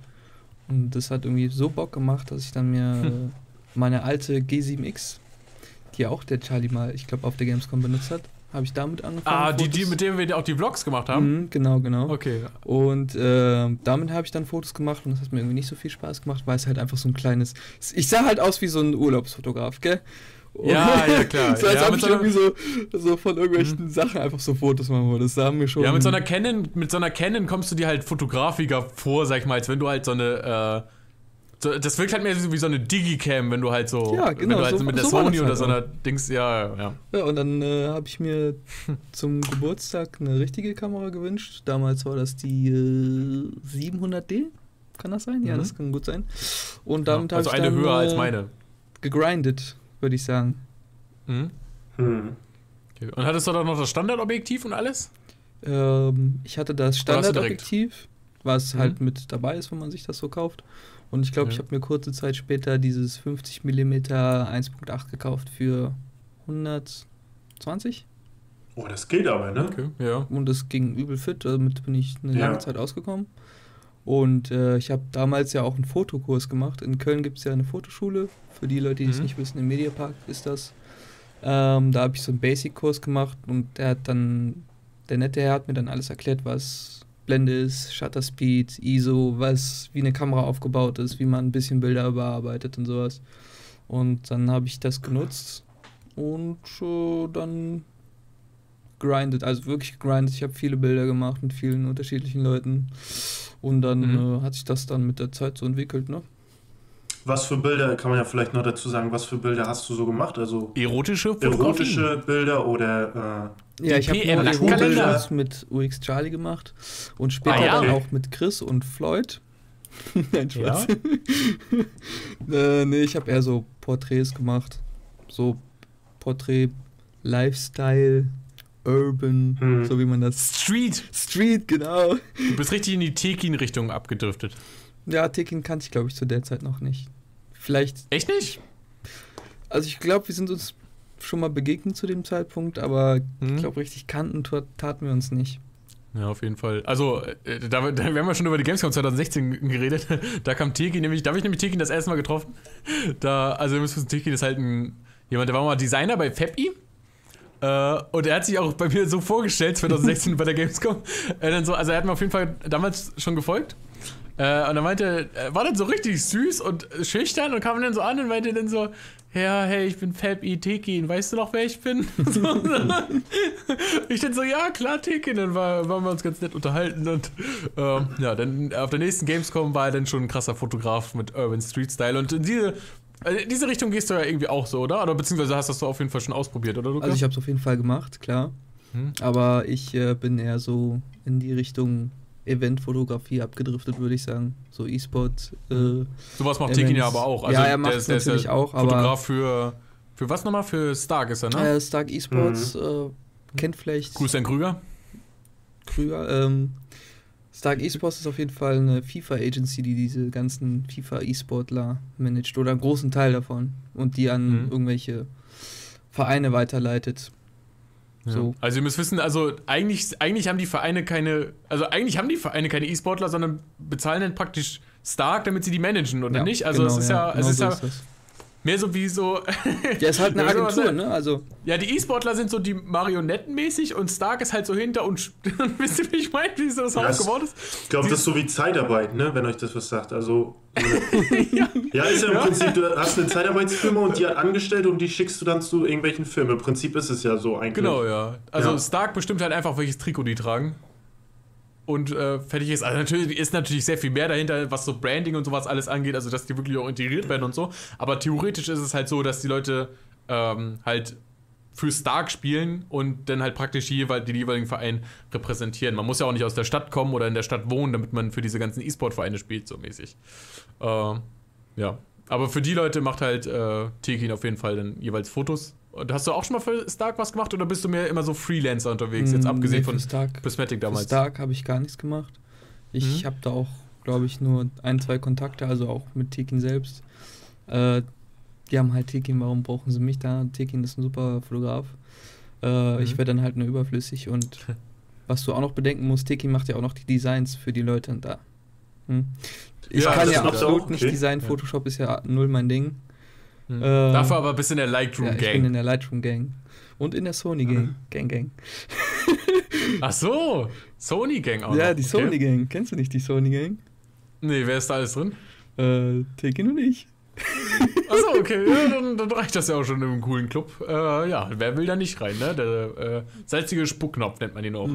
und das hat irgendwie so Bock gemacht, dass ich dann mir meine alte G7X, die auch der Charlie mal, ich glaube, auf der Gamescom benutzt hat, habe ich damit angefangen. Ah, die mit denen wir auch die Vlogs gemacht haben? Mhm, genau. Okay. Und damit habe ich dann Fotos gemacht und das hat mir irgendwie nicht so viel Spaß gemacht, weil es halt einfach so ein kleines, ich sah halt aus wie so ein Urlaubsfotograf, gell? Und ja, klar. So als ob ich irgendwie so von irgendwelchen Sachen einfach so Fotos machen wollte. Das haben wir schon. Ja, mit so einer Canon kommst du dir halt fotografiger vor, sag ich mal, als wenn du halt so eine, das wirkt halt mehr wie so eine Digicam, wenn du halt so, ja, genau, wenn du halt so mit der Sony oder so einer Dings, ja. Und dann habe ich mir zum Geburtstag eine richtige Kamera gewünscht. Damals war das die 700D, kann das sein? Ja, das kann gut sein. Und damit habe ich eine höher als meine gegrindet, würde ich sagen. Okay. Und hattest du da noch das Standardobjektiv und alles? Ich hatte das Standardobjektiv, was halt mit dabei ist, wenn man sich das so kauft. Und ich glaube, ich habe mir kurze Zeit später dieses 50mm 1.8 gekauft für 120. Oh, das geht aber, ne? Okay. Ja. Und das ging übel fit, damit bin ich eine lange Zeit ausgekommen. Und ich habe damals ja auch einen Fotokurs gemacht. In Köln gibt es ja eine Fotoschule. Für die Leute, die es nicht wissen, im Mediapark ist das. Da habe ich so einen Basic-Kurs gemacht und der nette Herr hat mir dann alles erklärt, was Blende ist, Shutter Speed, ISO, wie eine Kamera aufgebaut ist, wie man ein bisschen Bilder bearbeitet und sowas. Und dann habe ich das genutzt und dann grindet, also wirklich grindet. Ich habe viele Bilder gemacht mit vielen unterschiedlichen Leuten. Und dann hat sich das dann mit der Zeit so entwickelt, ne? Was für Bilder, kann man ja vielleicht noch dazu sagen, was für Bilder hast du so gemacht? Also erotische Bilder oder ja, ich habe Naturbilder mit UX Charlie gemacht und später dann auch mit Chris und Floyd. Nein, Spaß. Nee, ich habe eher so Porträts gemacht. So Porträt, Lifestyle, Urban, so wie man das... Street, genau. Du bist richtig in die Tekin-Richtung abgedriftet. Ja, Tekin kannte ich, glaube ich, zu der Zeit noch nicht. Vielleicht... Echt nicht? Also ich glaube, wir sind uns schon mal begegnet zu dem Zeitpunkt, aber ich glaube, richtig kannten taten wir uns nicht. Ja, auf jeden Fall. Also, wir haben ja schon über die Gamescom 2016 geredet. Da kam Tekin nämlich... Da habe ich nämlich Tekin das erste Mal getroffen. Da, also, wir müssen wissen, Tekin ist halt jemand, der war mal Designer bei Fabi. Und er hat sich auch bei mir so vorgestellt, 2016 bei der Gamescom. Dann so, also er hat mir auf jeden Fall damals schon gefolgt. Und dann meinte er, war dann so richtig süß und schüchtern und kam dann so an und meinte dann so, ja, hey, ich bin Fabi Tekin, weißt du noch, wer ich bin? So, ich dann so, ja, klar, Tekin. Dann waren wir uns ganz nett unterhalten und ja, dann auf der nächsten Gamescom war er dann schon ein krasser Fotograf mit Urban Street Style und in diese Richtung gehst du ja irgendwie auch so, oder? Oder beziehungsweise hast das du auf jeden Fall schon ausprobiert, oder Lukas? Also ich hab's auf jeden Fall gemacht, klar. Aber ich bin eher so in die Richtung Eventfotografie abgedriftet, würde ich sagen. So E-Sport. Sowas macht Tekin ja aber auch. Also ja, er macht es natürlich auch. Fotograf für was nochmal? Für Stark ist er, ne? Stark E-Sports, kennt vielleicht. Grüß an Krüger. Krüger, Stark E-Sports ist auf jeden Fall eine FIFA-Agency, die diese ganzen FIFA-E-Sportler managt oder einen großen Teil davon und die an irgendwelche Vereine weiterleitet. Ja. So. Also ihr müsst wissen, also eigentlich haben die Vereine keine, E-Sportler, sondern bezahlen dann praktisch Stark, damit sie die managen, oder ja, nicht? Also genau, es ist ja, genau es so ist ja mehr so wie so. Ja, ist halt eine Agentur, ne? Also. Ja, die E-Sportler sind so die marionettenmäßig und Stark ist halt so hinter und wisst ihr, wie ich meine, wie so das Haus geworden ist? Ich glaube, das ist so wie Zeitarbeit, ne? Wenn euch das was sagt. Also. Ja. Ja, ist ja im Prinzip, du hast eine Zeitarbeitsfirma und die hat Angestellte und die schickst du dann zu irgendwelchen Firmen. Im Prinzip ist es ja so eigentlich. Genau, ja. Also ja. Stark bestimmt halt einfach, welches Trikot die tragen. Und fertig ist. Also natürlich ist natürlich sehr viel mehr dahinter, was so Branding und sowas alles angeht, also dass die wirklich auch integriert werden und so. Aber theoretisch ist es halt so, dass die Leute halt für Stark spielen und dann halt praktisch den jeweiligen Verein repräsentieren. Man muss ja auch nicht aus der Stadt kommen oder in der Stadt wohnen, damit man für diese ganzen E-Sport-Vereine spielt, so mäßig. Ja. Aber für die Leute macht halt Tekin auf jeden Fall dann jeweils Fotos. Und hast du auch schon mal für Stark was gemacht oder bist du mehr immer so Freelancer unterwegs, jetzt abgesehen von Stark, Prismatic damals? Für Stark habe ich gar nichts gemacht. Ich habe da auch, glaube ich, nur ein, zwei Kontakte, also auch mit Tekin selbst. Die haben halt Tekin, warum brauchen sie mich da? Tekin ist ein super Fotograf. Ich werde dann halt nur überflüssig und was du auch noch bedenken musst, Tekin macht ja auch noch die Designs für die Leute da. Ich kann ja absolut nicht Design, Photoshop ist ja null mein Ding. Dafür aber bist in der Lightroom-Gang. Ja, ich bin in der Lightroom-Gang. Und in der Sony-Gang. Gang. Ach so, Sony-Gang auch. Ja, noch. Die Sony-Gang. Kennst du nicht die Sony-Gang? Nee, wer ist da alles drin? Tekin und ich. Ach so, okay. Ja, dann reicht das ja auch schon in einem coolen Club. Ja, wer will da nicht rein, ne? Der salzige Spuckknopf nennt man ihn auch.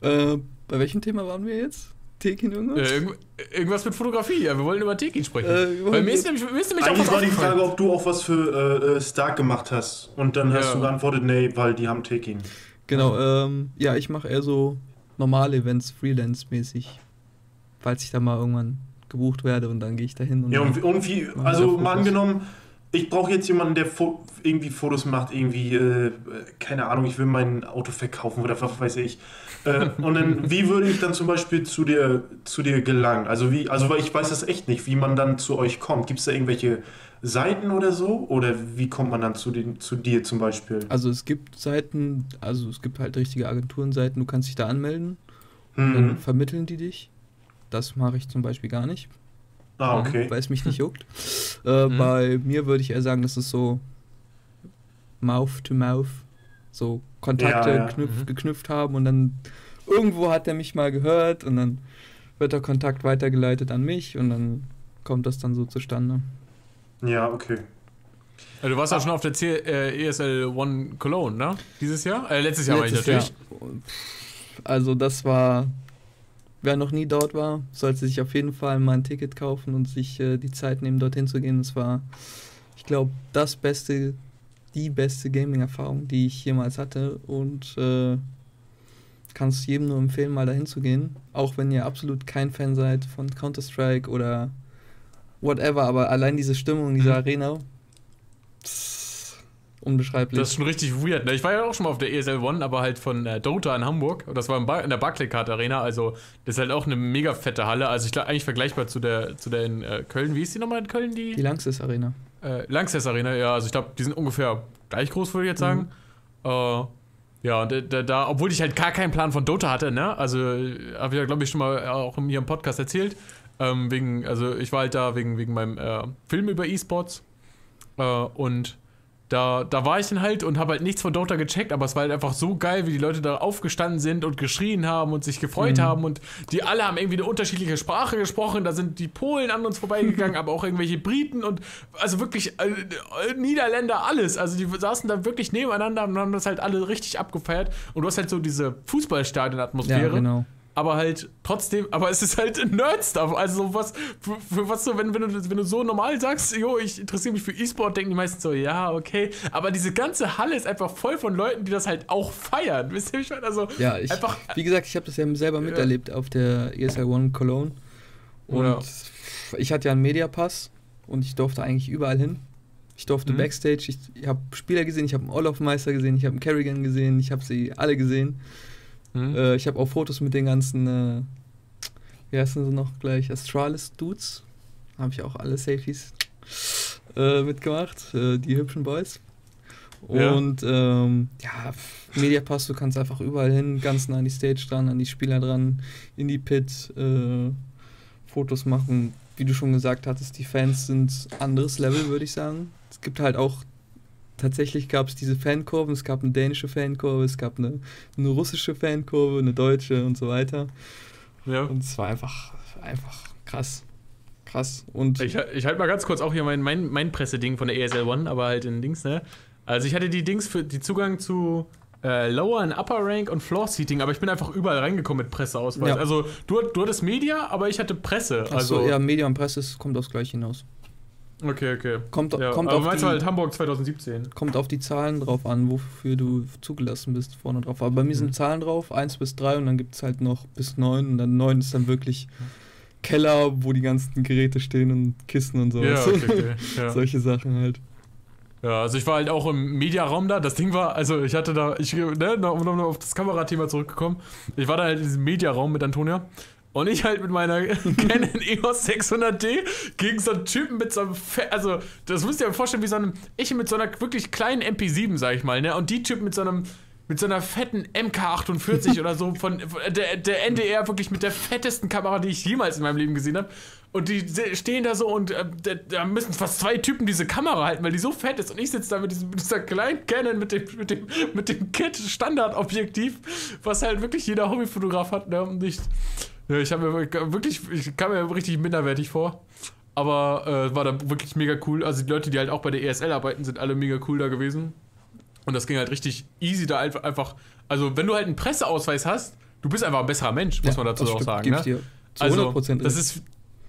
Bei welchem Thema waren wir jetzt? Tekin irgendwas? Irgendwas mit Fotografie, ja. Wir wollen über Tekin sprechen. Weil mir ist nämlich auch was war die Frage, ob du auch was für Stark gemacht hast. Und dann hast du geantwortet, nee, weil die haben Tekin. Genau, ja, ich mache eher so normale Events, Freelance-mäßig. Falls ich da mal irgendwann gebucht werde und dann gehe ich da hin. Ja, und irgendwie, also mal angenommen, ich brauche jetzt jemanden, der irgendwie Fotos macht, irgendwie, keine Ahnung, ich will mein Auto verkaufen oder was weiß ich. Und dann, wie würde ich dann zum Beispiel zu dir gelangen? Also, weil ich weiß das echt nicht, wie man dann zu euch kommt. Gibt es da irgendwelche Seiten oder so? Oder wie kommt man dann zu dir zum Beispiel? Also, es gibt Seiten, also es gibt halt richtige Agenturenseiten, du kannst dich da anmelden und dann vermitteln die dich. Das mache ich zum Beispiel gar nicht. Ah, okay. Weil es mich nicht juckt. Bei mir würde ich eher sagen, das ist so Mouth to Mouth, so Kontakte geknüpft haben und dann irgendwo hat er mich mal gehört und dann wird der Kontakt weitergeleitet an mich und dann kommt das dann so zustande. Ja, okay. Also du warst ja schon auf der ESL One Cologne, ne? Dieses Jahr? Letztes Jahr war ich natürlich. Also das war... Wer noch nie dort war, sollte sich auf jeden Fall mal ein Ticket kaufen und sich die Zeit nehmen, dorthin zu gehen. Das war, ich glaube, die beste Gaming-Erfahrung, die ich jemals hatte. Und kann es jedem nur empfehlen, mal dahin zu gehen. Auch wenn ihr absolut kein Fan seid von Counter-Strike oder whatever. Aber allein diese Stimmung, diese Arena, unbeschreiblich. Das ist schon richtig weird, ne? Ich war ja auch schon mal auf der ESL One, aber halt von Dota in Hamburg. Und das war in der Barclaycard Arena, also das ist halt auch eine mega fette Halle. Also ich glaube, eigentlich vergleichbar zu der in Köln. Wie ist die nochmal in Köln? Die Lanxess Arena. Lanxess Arena, ja. Also ich glaube, die sind ungefähr gleich groß, würde ich jetzt sagen. Ja, und da, obwohl ich halt gar keinen Plan von Dota hatte, ne? Also habe ich ja, glaube ich, schon mal auch in ihrem Podcast erzählt. Also ich war halt da wegen meinem Film über E-Sports. Und Da war ich dann halt und habe halt nichts von Dota gecheckt, aber es war halt einfach so geil, wie die Leute da aufgestanden sind und geschrien haben und sich gefreut haben und die alle haben irgendwie eine unterschiedliche Sprache gesprochen, da sind die Polen an uns vorbeigegangen, aber auch irgendwelche Briten und also wirklich Niederländer, alles, also die saßen da wirklich nebeneinander und haben das halt alle richtig abgefeiert und du hast halt so diese Fußballstadion-Atmosphäre. Ja, genau. Aber halt trotzdem, aber es ist halt Nerd-Stuff, also sowas, für was so, wenn du so normal sagst, jo, ich interessiere mich für E-Sport, denken die meisten so, ja, okay, aber diese ganze Halle ist einfach voll von Leuten, die das halt auch feiern, wisst ihr, wie ich meine? Also, ja, einfach, wie gesagt, ich habe das ja selber miterlebt auf der ESL One Cologne und ich hatte ja einen Mediapass und ich durfte eigentlich überall hin. Ich durfte Backstage, ich habe Spieler gesehen, ich habe einen Olaf-Meister gesehen, ich habe einen Kerrigan gesehen, ich habe sie alle gesehen. Ich habe auch Fotos mit den ganzen, wie heißen sie noch gleich, Astralis-Dudes. Habe ich auch alle Selfies mitgemacht, die hübschen Boys. Und ja, Mediapass, du kannst einfach überall hin, ganz nah an die Stage dran, an die Spieler dran, in die Pit, Fotos machen. Wie du schon gesagt hattest, die Fans sind anderes Level, würde ich sagen. Es gibt halt auch... Tatsächlich gab es diese Fankurven, es gab eine dänische Fankurve, es gab eine russische Fankurve, eine deutsche und so weiter. Ja. Und es war einfach krass. Krass. Und ich halte mal ganz kurz auch hier mein Presseding von der ESL One, aber halt in Dings, ne? Also ich hatte die Dings für die Zugang zu Lower und Upper Rank und Floor Seating, aber ich bin einfach überall reingekommen mit Presseausweis. Ja. Also du hattest Media, aber ich hatte Presse. Also ja, Media und Presse kommt aufs Gleiche hinaus. Okay. Kommt aber auf meinst du halt Hamburg 2017? Kommt auf die Zahlen drauf an, wofür du zugelassen bist, vorne drauf. Aber bei mir sind Zahlen drauf, 1 bis 3 und dann gibt es halt noch bis 9 und dann 9 ist dann wirklich Keller, wo die ganzen Geräte stehen und Kissen und sowas. Ja, okay. Ja. Solche Sachen halt. Ja, also ich war halt auch im Mediaraum da, das Ding war, also ich hatte da, um auf das Kamerathema zurückgekommen, ich war da halt in diesem Mediaraum mit Antonia. Und ich halt mit meiner Canon EOS 600D gegen so einen Typen mit so einem, also das müsst ihr euch vorstellen, wie so einem, ich mit so einer wirklich kleinen MP7, sag ich mal, ne, und die Typen mit so einem, mit so einer fetten MK48 oder so von der NDR, wirklich mit der fettesten Kamera, die ich jemals in meinem Leben gesehen habe. Und die stehen da so und da müssen fast 2 Typen diese Kamera halten, weil die so fett ist. Und ich sitze da mit dieser kleinen Canon, mit dem Kit-Standard-Objektiv, was halt wirklich jeder Hobbyfotograf hat, ne, und nicht... Ich habe mir wirklich, ich kam mir richtig minderwertig vor, aber war da wirklich mega cool. Also die Leute, die halt auch bei der ESL arbeiten, sind alle mega cool da gewesen. Und das ging halt richtig easy da einfach. Also wenn du halt einen Presseausweis hast, du bist einfach ein besserer Mensch, muss man dazu auch sagen. Ne? Dir zu 100% also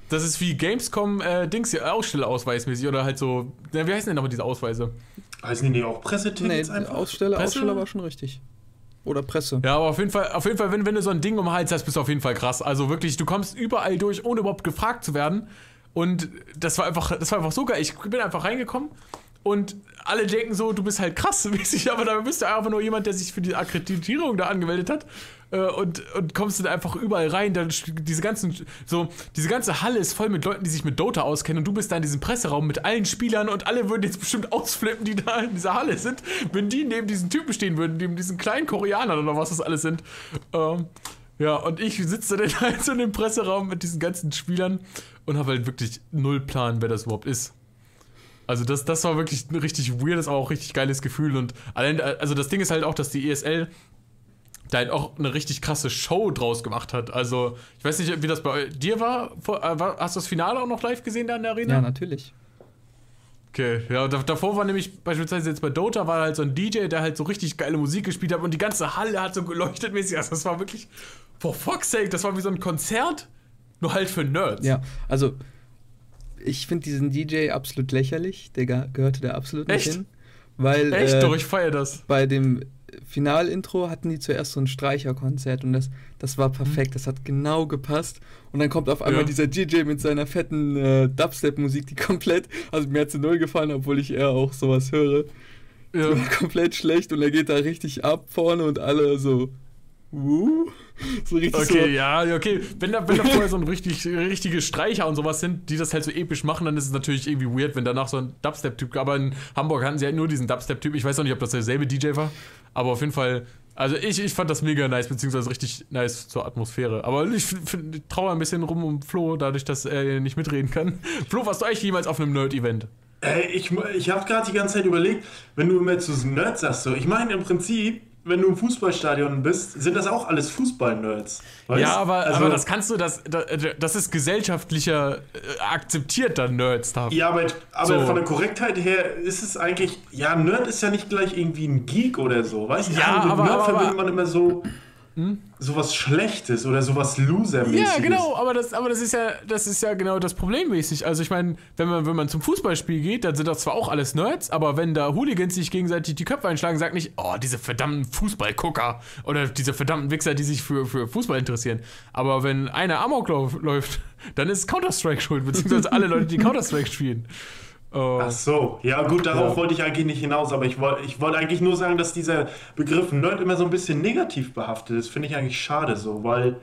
das ist wie Gamescom Dings hier, Ausstellerausweismäßig oder halt so. Na, wie heißen denn nochmal diese Ausweise? Heißen die auch Pressetickets? Nee, Aussteller war schon richtig. Oder Presse. Ja, aber auf jeden Fall wenn du so ein Ding um den Hals hast, bist du auf jeden Fall krass. Also wirklich, du kommst überall durch, ohne überhaupt gefragt zu werden. Und das war einfach so geil. Ich bin einfach reingekommen und alle denken so, du bist halt krass, mäßig, aber da bist du einfach nur jemand, der sich für die Akkreditierung da angemeldet hat. Und kommst dann einfach überall rein. Dann diese ganze Halle ist voll mit Leuten, die sich mit Dota auskennen. Und du bist da in diesem Presseraum mit allen Spielern und alle würden jetzt bestimmt ausflippen, die da in dieser Halle sind, wenn die neben diesen Typen stehen würden, neben diesen kleinen Koreanern oder was das alles sind. Ja, und ich sitze dann halt so in dem Presseraum mit diesen ganzen Spielern und habe halt wirklich null Plan, wer das überhaupt ist. Also das war wirklich ein richtig weirdes, aber auch richtig geiles Gefühl. Und allein, also das Ding ist halt auch, dass die ESL da halt auch eine richtig krasse Show draus gemacht hat. Also, ich weiß nicht, wie das bei dir war. Hast du das Finale auch noch live gesehen da in der Arena? Ja, natürlich. Okay, ja, davor war nämlich beispielsweise jetzt bei Dota war halt so ein DJ, der halt so richtig geile Musik gespielt hat und die ganze Halle hat so geleuchtet mäßig. Also, das war wirklich, for fuck's sake, das war wie so ein Konzert, nur halt für Nerds. Ja, also, ich finde diesen DJ absolut lächerlich. Der gehörte da absolut nicht hin. Weil, echt? Doch, ich feiere das. Bei dem Finalintro hatten die zuerst so ein Streicherkonzert und das war perfekt, das hat genau gepasst und dann kommt auf einmal dieser DJ mit seiner fetten Dubstep-Musik, die komplett, also mir hat sie null gefallen, obwohl ich eher auch sowas höre, die war komplett schlecht und er geht da richtig ab vorne und alle so so richtig okay, so. Ja, okay. Wenn da vorher so ein richtige Streicher und sowas sind, die das halt so episch machen, dann ist es natürlich irgendwie weird, wenn danach so ein Dubstep-Typ, aber in Hamburg hatten sie halt nur diesen Dubstep-Typ, ich weiß auch nicht, ob das derselbe DJ war, aber auf jeden Fall, also ich fand das mega nice, beziehungsweise richtig nice zur Atmosphäre, aber ich trauere ein bisschen rum um Flo, dadurch, dass er nicht mitreden kann. Flo, warst du eigentlich jemals auf einem Nerd-Event? Ey, ich habe gerade die ganze Zeit überlegt, wenn du immer zu Nerds sagst, so, ich meine im Prinzip, wenn du im Fußballstadion bist, sind das auch alles Fußball-Nerds. Ja, aber das kannst du, das ist gesellschaftlicher akzeptiert, dann Nerds da. Ja, aber so. Von der Korrektheit her ist es eigentlich, ja, Nerd ist ja nicht gleich irgendwie ein Geek oder so, weißt du? Ja, aber mit Nerd verbindet man immer so... sowas Schlechtes oder sowas Loser-mäßiges. Ja, genau, aber das ist ja genau das Problemmäßig. Also ich meine, wenn man zum Fußballspiel geht, dann sind das zwar auch alles Nerds, aber wenn da Hooligans sich gegenseitig die Köpfe einschlagen, sagt nicht, oh, diese verdammten Fußballgucker oder diese verdammten Wichser, die sich für Fußball interessieren. Aber wenn einer Amok läuft, dann ist Counter-Strike schuld, beziehungsweise alle Leute, die Counter-Strike spielen. Ach so, ja gut, darauf wollte ich eigentlich nicht hinaus, aber ich wollte eigentlich nur sagen, dass dieser Begriff Nerd immer so ein bisschen negativ behaftet ist, finde ich eigentlich schade so, weil,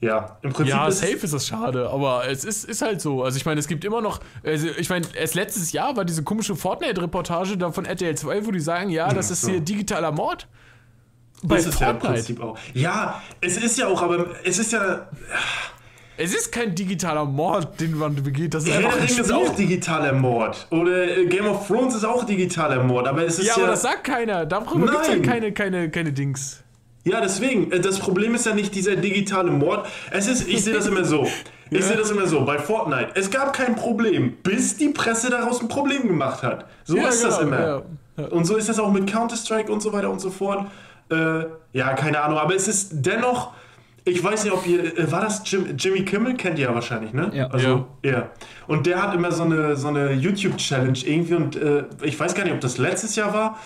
ja, im Prinzip ja, safe ist das schade, aber es ist halt so, also ich meine, es gibt immer noch, also ich meine, erst letztes Jahr war diese komische Fortnite-Reportage da von RTL 2, wo die sagen, ja, das ist hier digitaler Mord. Bei das ist Fortnite. Ja im Prinzip auch. Ja, es ist ja auch, aber es ist ja... Es ist kein digitaler Mord, den man begeht. Das ist einfach ein Spiel. Ist auch digitaler Mord. Oder Game of Thrones ist auch digitaler Mord. Aber es ist ja, aber das sagt keiner. Darüber gibt es ja keine Dings. Ja, deswegen. Das Problem ist ja nicht dieser digitale Mord. Es ist, ich sehe das immer so. Bei Fortnite. Es gab kein Problem, bis die Presse daraus ein Problem gemacht hat. So ja, ist das immer. Ja, ja. Und so ist das auch mit Counter-Strike und so weiter und so fort. Ja, keine Ahnung. Aber es ist dennoch... Ich weiß nicht, ob ihr... War das Jimmy Kimmel? Kennt ihr ja wahrscheinlich, ne? Ja. Also, ja. Und der hat immer so eine YouTube-Challenge irgendwie und ich weiß gar nicht, ob das letztes Jahr war,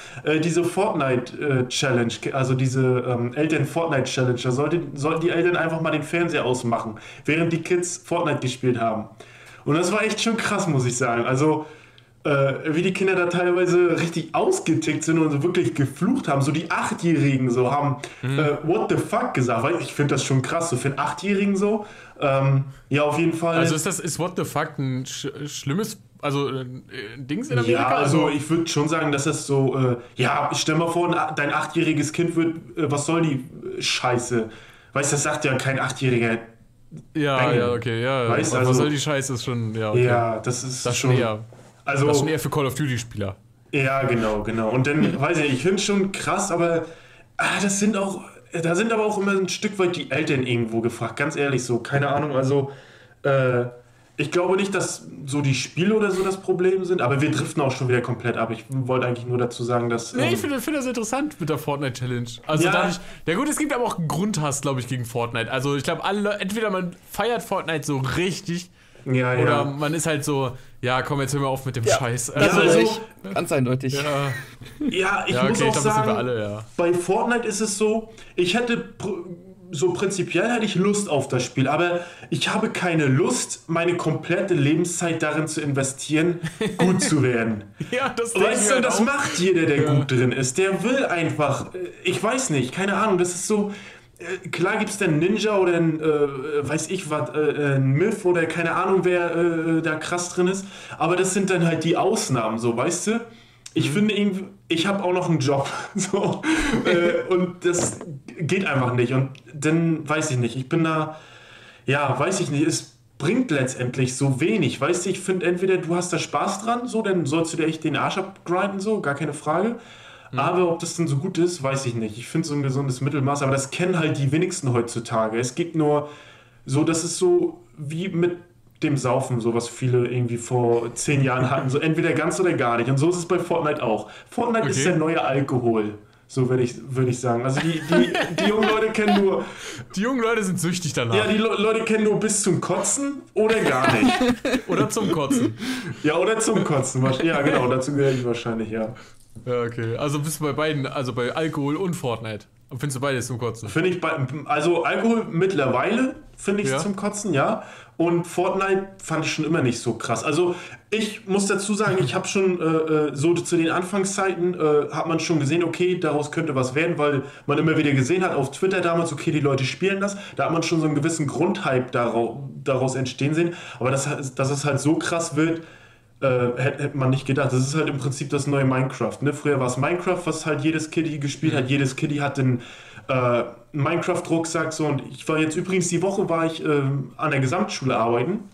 diese Fortnite-Challenge, also diese Eltern-Fortnite-Challenge. Da sollten die Eltern einfach mal den Fernseher ausmachen, während die Kids Fortnite gespielt haben. Und das war echt schon krass, muss ich sagen. Also... wie die Kinder da teilweise richtig ausgetickt sind und so wirklich geflucht haben. So die Achtjährigen so haben what the fuck gesagt. Weil ich finde das schon krass, so für einen Achtjährigen so. Ja, auf jeden Fall. Also ist what the fuck ein schlimmes, also ein Dings in Amerika? Ja, also ich würde schon sagen, dass das so, ja, ich stell mal vor, dein achtjähriges Kind wird, was soll die Scheiße? Weißt du, das sagt ja kein Achtjähriger. Ja, Engel. Ja, okay, ja. Weißt, also, was soll die Scheiße ist schon, ja. Okay. Ja, das ist das schon... Eher. Also, das sind eher für Call of Duty-Spieler. Ja, genau. Und dann, weiß ich finde es schon krass, aber das sind auch, da sind aber auch immer ein Stück weit die Eltern irgendwo gefragt, ganz ehrlich so, keine Ahnung, also ich glaube nicht, dass so die Spiele oder so das Problem sind, aber wir driften auch schon wieder komplett ab. Ich wollte eigentlich nur dazu sagen, dass... Nee, ich finde das interessant mit der Fortnite-Challenge. Also ja. Ja gut, es gibt aber auch einen Grundhass, glaube ich, gegen Fortnite. Also ich glaube, entweder man feiert Fortnite so richtig... Ja, oder man ist halt so, ja komm, jetzt hören wir auf mit dem Scheiß. Also, ganz eindeutig. Ja, ich muss auch sagen, alle, bei Fortnite ist es so, ich hätte, so prinzipiell hätte ich Lust auf das Spiel, aber ich habe keine Lust, meine komplette Lebenszeit darin zu investieren, gut zu werden. Ja, das weißt du, das macht jeder, der gut drin ist. Der will einfach, ich weiß nicht, keine Ahnung, das ist so... Klar gibt es dann Ninja oder ein, weiß ich was, ein Myth oder keine Ahnung, wer da krass drin ist. Aber das sind dann halt die Ausnahmen, so, weißt du? Ich finde irgendwie, ich habe auch noch einen Job. So, und das geht einfach nicht. Und dann weiß ich nicht, ich bin da, ja, weiß ich nicht, es bringt letztendlich so wenig, weißt du? Ich finde entweder du hast da Spaß dran, so, dann sollst du dir echt den Arsch abgrinden, so, gar keine Frage. Aber ob das denn so gut ist, weiß ich nicht. Ich finde so ein gesundes Mittelmaß, aber das kennen halt die wenigsten heutzutage. Es gibt nur so, das ist so wie mit dem Saufen, so was viele irgendwie vor 10 Jahren hatten. So entweder ganz oder gar nicht. Und so ist es bei Fortnite auch. Fortnite ist der neue Alkohol. So würde ich sagen. Also die jungen Leute kennen nur... Die jungen Leute sind süchtig danach. Ja, die Leute kennen nur bis zum Kotzen oder gar nicht. Oder zum Kotzen. Ja, oder zum Kotzen. Ja, genau, dazu gehöre ich wahrscheinlich, ja. Ja, okay. Also bist du bei beiden, also bei Alkohol und Fortnite? Findest du beides zum Kotzen? Finde ich, also Alkohol mittlerweile finde ich zum Kotzen, ja. Und Fortnite fand ich schon immer nicht so krass. Also ich muss dazu sagen, ich habe schon so zu den Anfangszeiten hat man schon gesehen, okay, daraus könnte was werden, weil man immer wieder gesehen hat auf Twitter damals, okay, die Leute spielen das. Da hat man schon so einen gewissen Grundhype daraus entstehen sehen. Aber dass es halt so krass wird, hätte man nicht gedacht. Das ist halt im Prinzip das neue Minecraft. Ne? Früher war es Minecraft, was halt jedes Kitty gespielt hat. Jedes Kitty hat den Minecraft-Rucksack. So. Und ich war jetzt übrigens, die Woche war ich an der Gesamtschule arbeiten.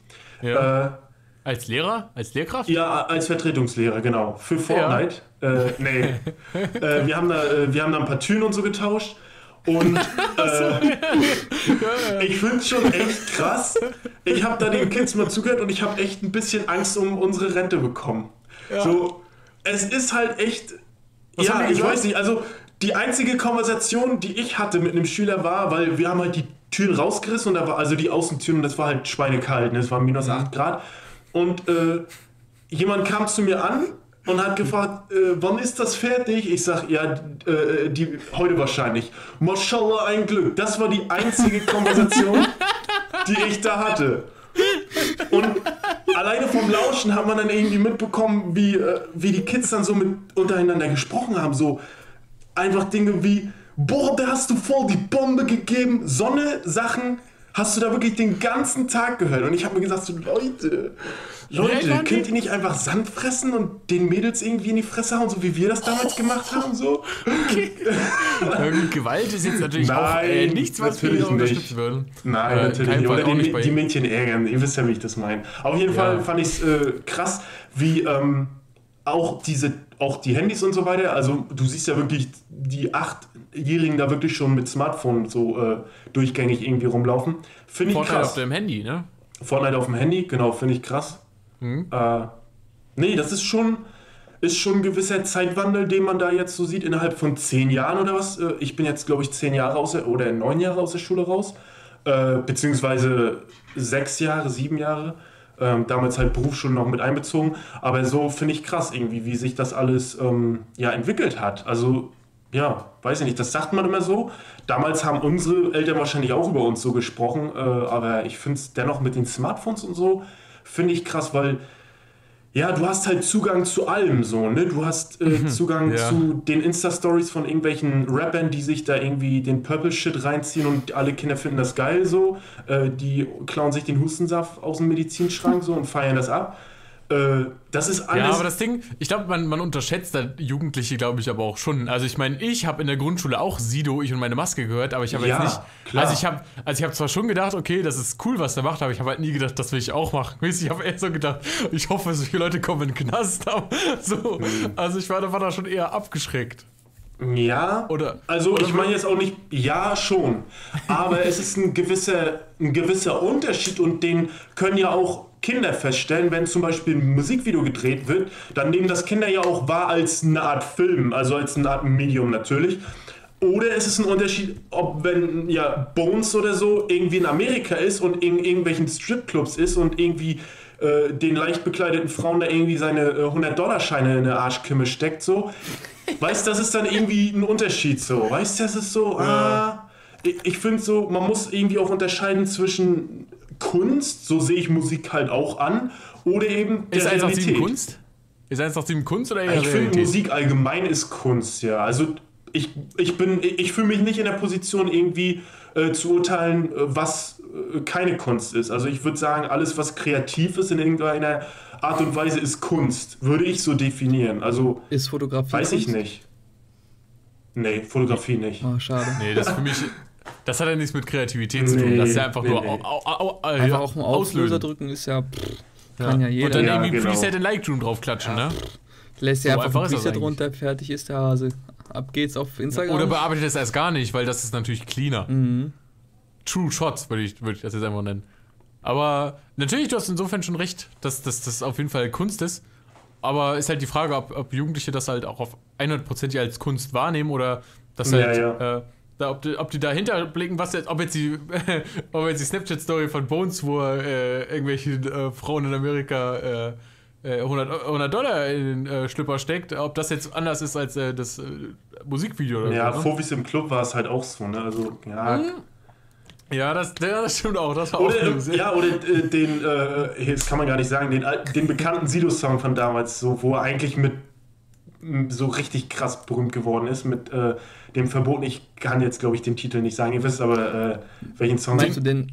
Ja. Als Lehrer? Als Lehrkraft? Ja, als Vertretungslehrer, genau. Für Fortnite. Ja. Wir haben da ein paar Türen und so getauscht. Und ich finde es schon echt krass. Ich habe da den Kids mal zugehört und ich habe echt ein bisschen Angst um unsere Rente bekommen. Ja. So, es ist halt echt... Was ja, ich weiß nicht, also die einzige Konversation, die ich hatte mit einem Schüler war, weil wir haben halt die Türen rausgerissen und da war also die Außentüren und das war halt schweinekalt, ne? Das war minus 8 Grad. Und jemand kam zu mir an und hat gefragt, wann ist das fertig? Ich sag, ja, heute wahrscheinlich. Mashallah, ein Glück. Das war die einzige Konversation, die ich da hatte. Und alleine vom Lauschen hat man dann irgendwie mitbekommen, wie die Kids dann so mit untereinander gesprochen haben. So einfach Dinge wie, boah, da hast du voll die Bombe gegeben. Sonne, Sachen, hast du da wirklich den ganzen Tag gehört. Und ich habe mir gesagt, so, Leute, könnt ihr nicht einfach Sand fressen und den Mädels irgendwie in die Fresse hauen, so wie wir das damals gemacht haben? So? Okay. Gewalt ist jetzt natürlich auch nichts, was wir unterstützen würden. Nein, natürlich nicht. Oder die Mädchen ärgern, ihr wisst ja, wie ich das meine. Auf jeden Fall fand ich es krass, wie auch die Handys und so weiter, also du siehst ja wirklich die 8-Jährigen da wirklich schon mit Smartphone so durchgängig irgendwie rumlaufen. Finde ich krass. Fortnite auf dem Handy, ne? Fortnite auf dem Handy, genau, finde ich krass. Mhm. Nee, das ist schon ein gewisser Zeitwandel, den man da jetzt so sieht, innerhalb von 10 Jahren oder was. Ich bin jetzt, glaube ich, 10 Jahre oder 9 Jahre aus der Schule raus, beziehungsweise 6 Jahre, 7 Jahre, damals halt Berufsschule noch mit einbezogen, aber so finde ich krass irgendwie, wie sich das alles entwickelt hat. Also, ja, weiß ich nicht, das sagt man immer so. Damals haben unsere Eltern wahrscheinlich auch über uns so gesprochen, aber ich finde es dennoch mit den Smartphones und so, finde ich krass, weil ja, du hast halt Zugang zu allem so, ne? Du hast Zugang zu den Insta-Stories von irgendwelchen Rappern, die sich da irgendwie den Purple-Shit reinziehen und alle Kinder finden das geil so. Die klauen sich den Hustensaft aus dem Medizinschrank so und feiern das ab. Das ist alles... Ja, aber das Ding, ich glaube, man unterschätzt da Jugendliche, glaube ich, aber auch schon. Also ich meine, ich habe in der Grundschule auch Sido, ich und meine Maske gehört, aber ich habe jetzt nicht... Klar. Also ich hab zwar schon gedacht, okay, das ist cool, was der macht, aber ich habe halt nie gedacht, das will ich auch machen. Ich habe eher so gedacht, ich hoffe, so viele Leute kommen in den Knast. So. Also ich war da schon eher abgeschreckt. Ja, oder ich meine jetzt auch nicht, ja schon, aber es ist ein gewisser Unterschied und den können ja auch Kinder feststellen, wenn zum Beispiel ein Musikvideo gedreht wird, dann nehmen das Kinder ja auch wahr als eine Art Film, also als eine Art Medium natürlich. Oder es ist ein Unterschied, ob wenn Bones oder so irgendwie in Amerika ist und in irgendwelchen Stripclubs ist und irgendwie den leicht bekleideten Frauen da irgendwie seine $100-Scheine in der Arschkimme steckt, so. Weißt, das ist dann irgendwie ein Unterschied, so. Weißt, das ist so, ich finde so, man muss irgendwie auch unterscheiden zwischen Kunst, so sehe ich Musik halt auch an, oder eben der Realität. Ist 187 Kunst? Ist 187 Kunst oder eher Realität? Ich finde, Musik allgemein ist Kunst, ja. Also ich fühle mich nicht in der Position irgendwie zu urteilen, was keine Kunst ist. Also ich würde sagen, alles, was kreativ ist in irgendeiner Art und Weise, ist Kunst. Würde ich so definieren. Also ist Fotografie weiß Kunst? Ich nicht. Nee, Fotografie nicht. Oh, schade. Nee, das für mich... Das hat ja nichts mit Kreativität zu tun. Das ist ja einfach nur... Einfach auch einen Auslöser drücken ist ja... Kann ja jeder. Und dann irgendwie Preset in Lightroom draufklatschen, ne? Lässt ja einfach ein Preset runter, fertig ist der Hase. Ab geht's auf Instagram. Oder bearbeitet das erst gar nicht, weil das ist natürlich cleaner. Mhm. True Shots würde ich das jetzt einfach nennen. Aber natürlich, du hast insofern schon recht, dass das auf jeden Fall Kunst ist. Aber ist halt die Frage, ob Jugendliche das halt auch auf 100% als Kunst wahrnehmen oder das halt... ob die dahinter blicken, was jetzt, ob jetzt die Snapchat-Story von Bones, wo er irgendwelchen Frauen in Amerika $100 in den Schlüpper steckt, ob das jetzt anders ist als das Musikvideo. Oder ja, Fovis im Club war es halt auch so, ne? Also, ja. Ja, das stimmt auch. Das war oder den, jetzt kann man gar nicht sagen, den bekannten Sido-Song von damals, so, wo er eigentlich mit so richtig krass berühmt geworden ist mit dem Verbot. Ich kann jetzt, glaube ich, den Titel nicht sagen. Ihr wisst aber, welchen Song... Meinst du den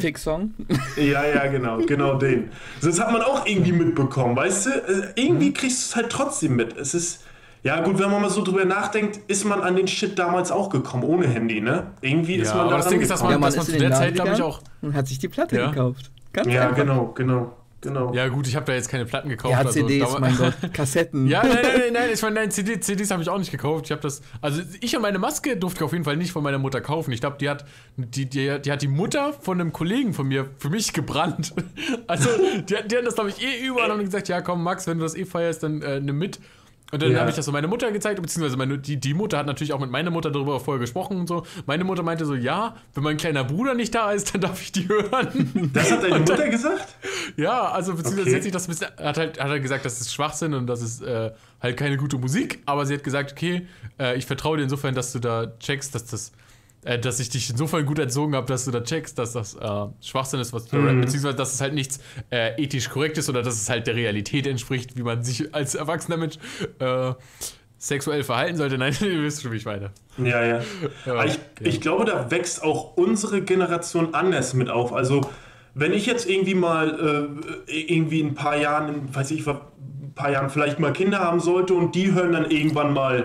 Fick-Song? Ja, genau den. Das hat man auch irgendwie mitbekommen, weißt du? Irgendwie kriegst du es halt trotzdem mit. Es ist... Ja gut, wenn man mal so drüber nachdenkt, ist man an den Shit damals auch gekommen, ohne Handy, ne? Irgendwie ist man da... Ja, aber das Ding ist, dass man zu der Zeit, glaube ich, auch... Und hat sich die Platte gekauft. Ganz einfach. Genau. Genau. Ja gut, ich habe da jetzt keine Platten gekauft. Ja, CDs, also, mein Gott, Kassetten. Ja, nein, ich meine, CDs habe ich auch nicht gekauft. Ich habe das, also ich und meine Maske durfte ich auf jeden Fall nicht von meiner Mutter kaufen. Ich glaube, die hat die Mutter von einem Kollegen von mir für mich gebrannt. Also die haben das, glaube ich, überall und gesagt, ja komm Max, wenn du das feierst, dann nimm mit. Und dann habe ich das so meiner Mutter gezeigt, beziehungsweise die Mutter hat natürlich auch mit meiner Mutter darüber vorher gesprochen und so. Meine Mutter meinte so, ja, wenn mein kleiner Bruder nicht da ist, dann darf ich die hören. Das hat deine Mutter gesagt? Ja, also beziehungsweise okay. hat halt gesagt, das ist Schwachsinn und das ist halt keine gute Musik. Aber sie hat gesagt, okay, ich vertraue dir insofern, dass du da checkst, dass ich dich insofern gut erzogen habe, dass du da checkst, dass das Schwachsinn ist, was du rappst, beziehungsweise dass es halt nichts ethisch korrekt ist oder dass es halt der Realität entspricht, wie man sich als erwachsener Mensch sexuell verhalten sollte. Nein, ihr wisst schon, wie ich meine. Ja, ja. Aber ich glaube, da wächst auch unsere Generation anders mit auf. Also, wenn ich jetzt irgendwie mal in ein paar Jahren, weiß ich, vielleicht mal Kinder haben sollte und die hören dann irgendwann mal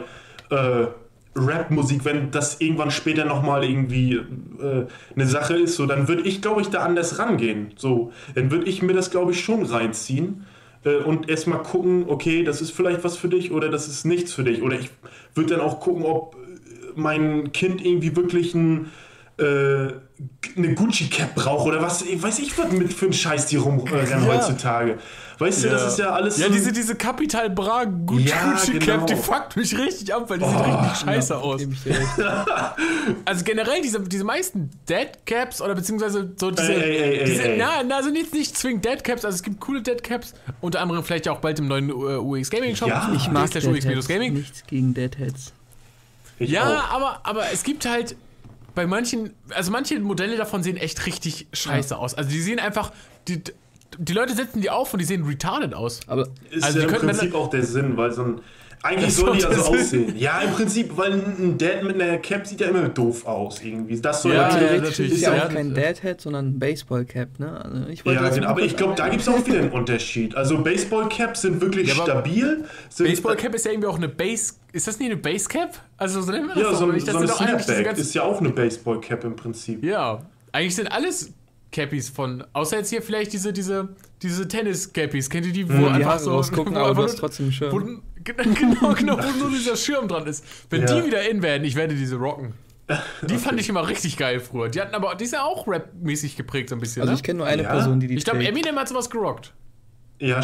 Rap-Musik, wenn das irgendwann später nochmal irgendwie eine Sache ist, so, dann würde ich, glaube ich, da anders rangehen. So, dann würde ich mir das, glaube ich, schon reinziehen und erstmal gucken, okay, das ist vielleicht was für dich oder das ist nichts für dich. Oder ich würde dann auch gucken, ob mein Kind irgendwie wirklich eine Gucci-Cap braucht oder was, weiß ich, was mit für einen Scheiß die rumrennen heutzutage. Weißt du, das ist ja alles. Ja, so diese Capital Bra Gucci-Cap, genau. Die fuckt mich richtig ab, weil die sieht richtig scheiße aus. Also generell, diese meisten Deadcaps oder beziehungsweise so diese. Also nicht zwingend Deadcaps, also es gibt coole Deadcaps, unter anderem vielleicht auch bald im neuen UX Gaming Shop. Ja, ich mag UX Gaming. Nichts gegen Deadheads. Ja, aber es gibt halt. Bei manchen, also manche Modelle davon sehen echt richtig scheiße aus. Also die sehen einfach, die Leute setzen die auf und die sehen retarded aus. Aber ist also ja im Prinzip auch der Sinn, weil so ein, eigentlich soll die also aussehen. Ja, im Prinzip, weil ein Dad mit einer Cap sieht ja immer doof aus irgendwie. Das soll natürlich ist ja auch kein Dad-Head, sondern ein Baseball-Cap, ne? Also ich wollte aber ich glaube, da gibt es auch wieder einen Unterschied. Also Baseball-Caps sind wirklich stabil. Baseball-Cap ist ja irgendwie auch eine Base. Ist das nicht eine Base-Cap? Also so nennen wir das doch nicht. Das ist ja Snapback, ist ja auch eine Baseball-Cap im Prinzip. Ja, eigentlich sind alles Cappies von, außer jetzt hier vielleicht diese Tennis-Cappies. Kennt ihr die, wo einfach so rausgucken, aber du hast trotzdem einen Schirm. Genau, wo nur dieser Schirm dran ist. Wenn die wieder in werden, ich werde diese rocken. Die fand ich immer richtig geil früher. Die hatten aber, die ist ja auch rapmäßig geprägt so ein bisschen. Also ich kenne nur eine Person, die ich glaube, Eminem hat sowas gerockt. Ja,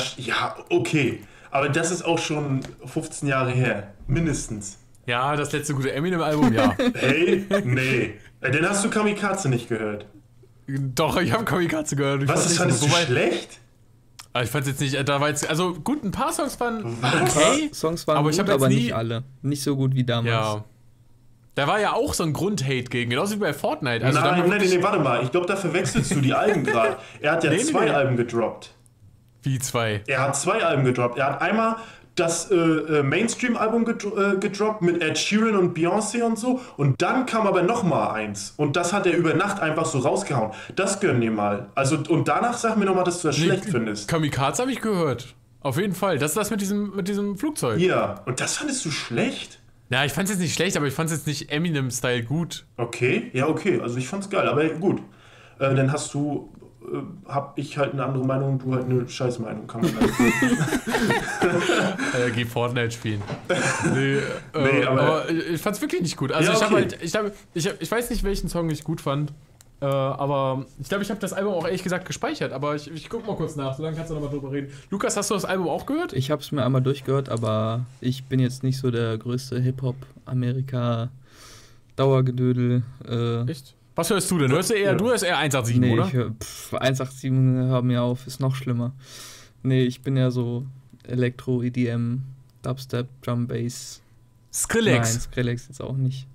okay. Aber das ist auch schon 15 Jahre her. Mindestens. Ja, das letzte gute Eminem-Album, ja. Hey, nee. Dann hast du Kamikaze nicht gehört. Doch, ich habe Kamikaze gehört. Ich fandest du schlecht? Ich fand's jetzt nicht, da war jetzt, also gut, ein paar Songs waren okay, aber gut, aber nicht alle. Nicht so gut wie damals. Ja. Da war ja auch so ein Grundhate gegen, genauso wie bei Fortnite. Also nein, warte mal, ich glaube, da verwechselst du die Alben gerade. Er hat ja zwei Alben gedroppt. Wie zwei? Er hat zwei Alben gedroppt. Er hat einmal das Mainstream-Album gedroppt mit Ed Sheeran und Beyoncé und so. Und dann kam aber nochmal eins. Und das hat er über Nacht einfach so rausgehauen. Das gönnen die mal. Also, und danach sag mir nochmal, dass du das schlecht findest. Kamikaze habe ich gehört. Auf jeden Fall. Das ist das mit diesem Flugzeug. Ja. Und das fandest du schlecht? Na, ich fand es jetzt nicht schlecht, aber ich fand es jetzt nicht Eminem-Style gut. Okay. Ja, okay. Also ich fand's geil. Aber gut. Dann hast du... hab ich halt eine andere Meinung, du halt eine scheiß Meinung, kann man geh Fortnite spielen. Nee, aber ich fand's wirklich nicht gut. Also ja, okay. Ich weiß nicht, welchen Song ich gut fand, aber ich glaube, ich habe das Album auch ehrlich gesagt gespeichert, aber ich guck mal kurz nach, so lange kannst du nochmal drüber reden. Lukas, hast du das Album auch gehört? Ich hab's mir einmal durchgehört, aber ich bin jetzt nicht so der größte Hip-Hop-Amerika-Dauergedödel. Echt? Was hörst du denn? Du hörst eher 187, nee, oder? Ich hör, 187, hör mir auf, ist noch schlimmer. Nee, ich bin ja so Elektro, EDM, Dubstep, Drum Bass. Skrillex? Nein, Skrillex jetzt auch nicht.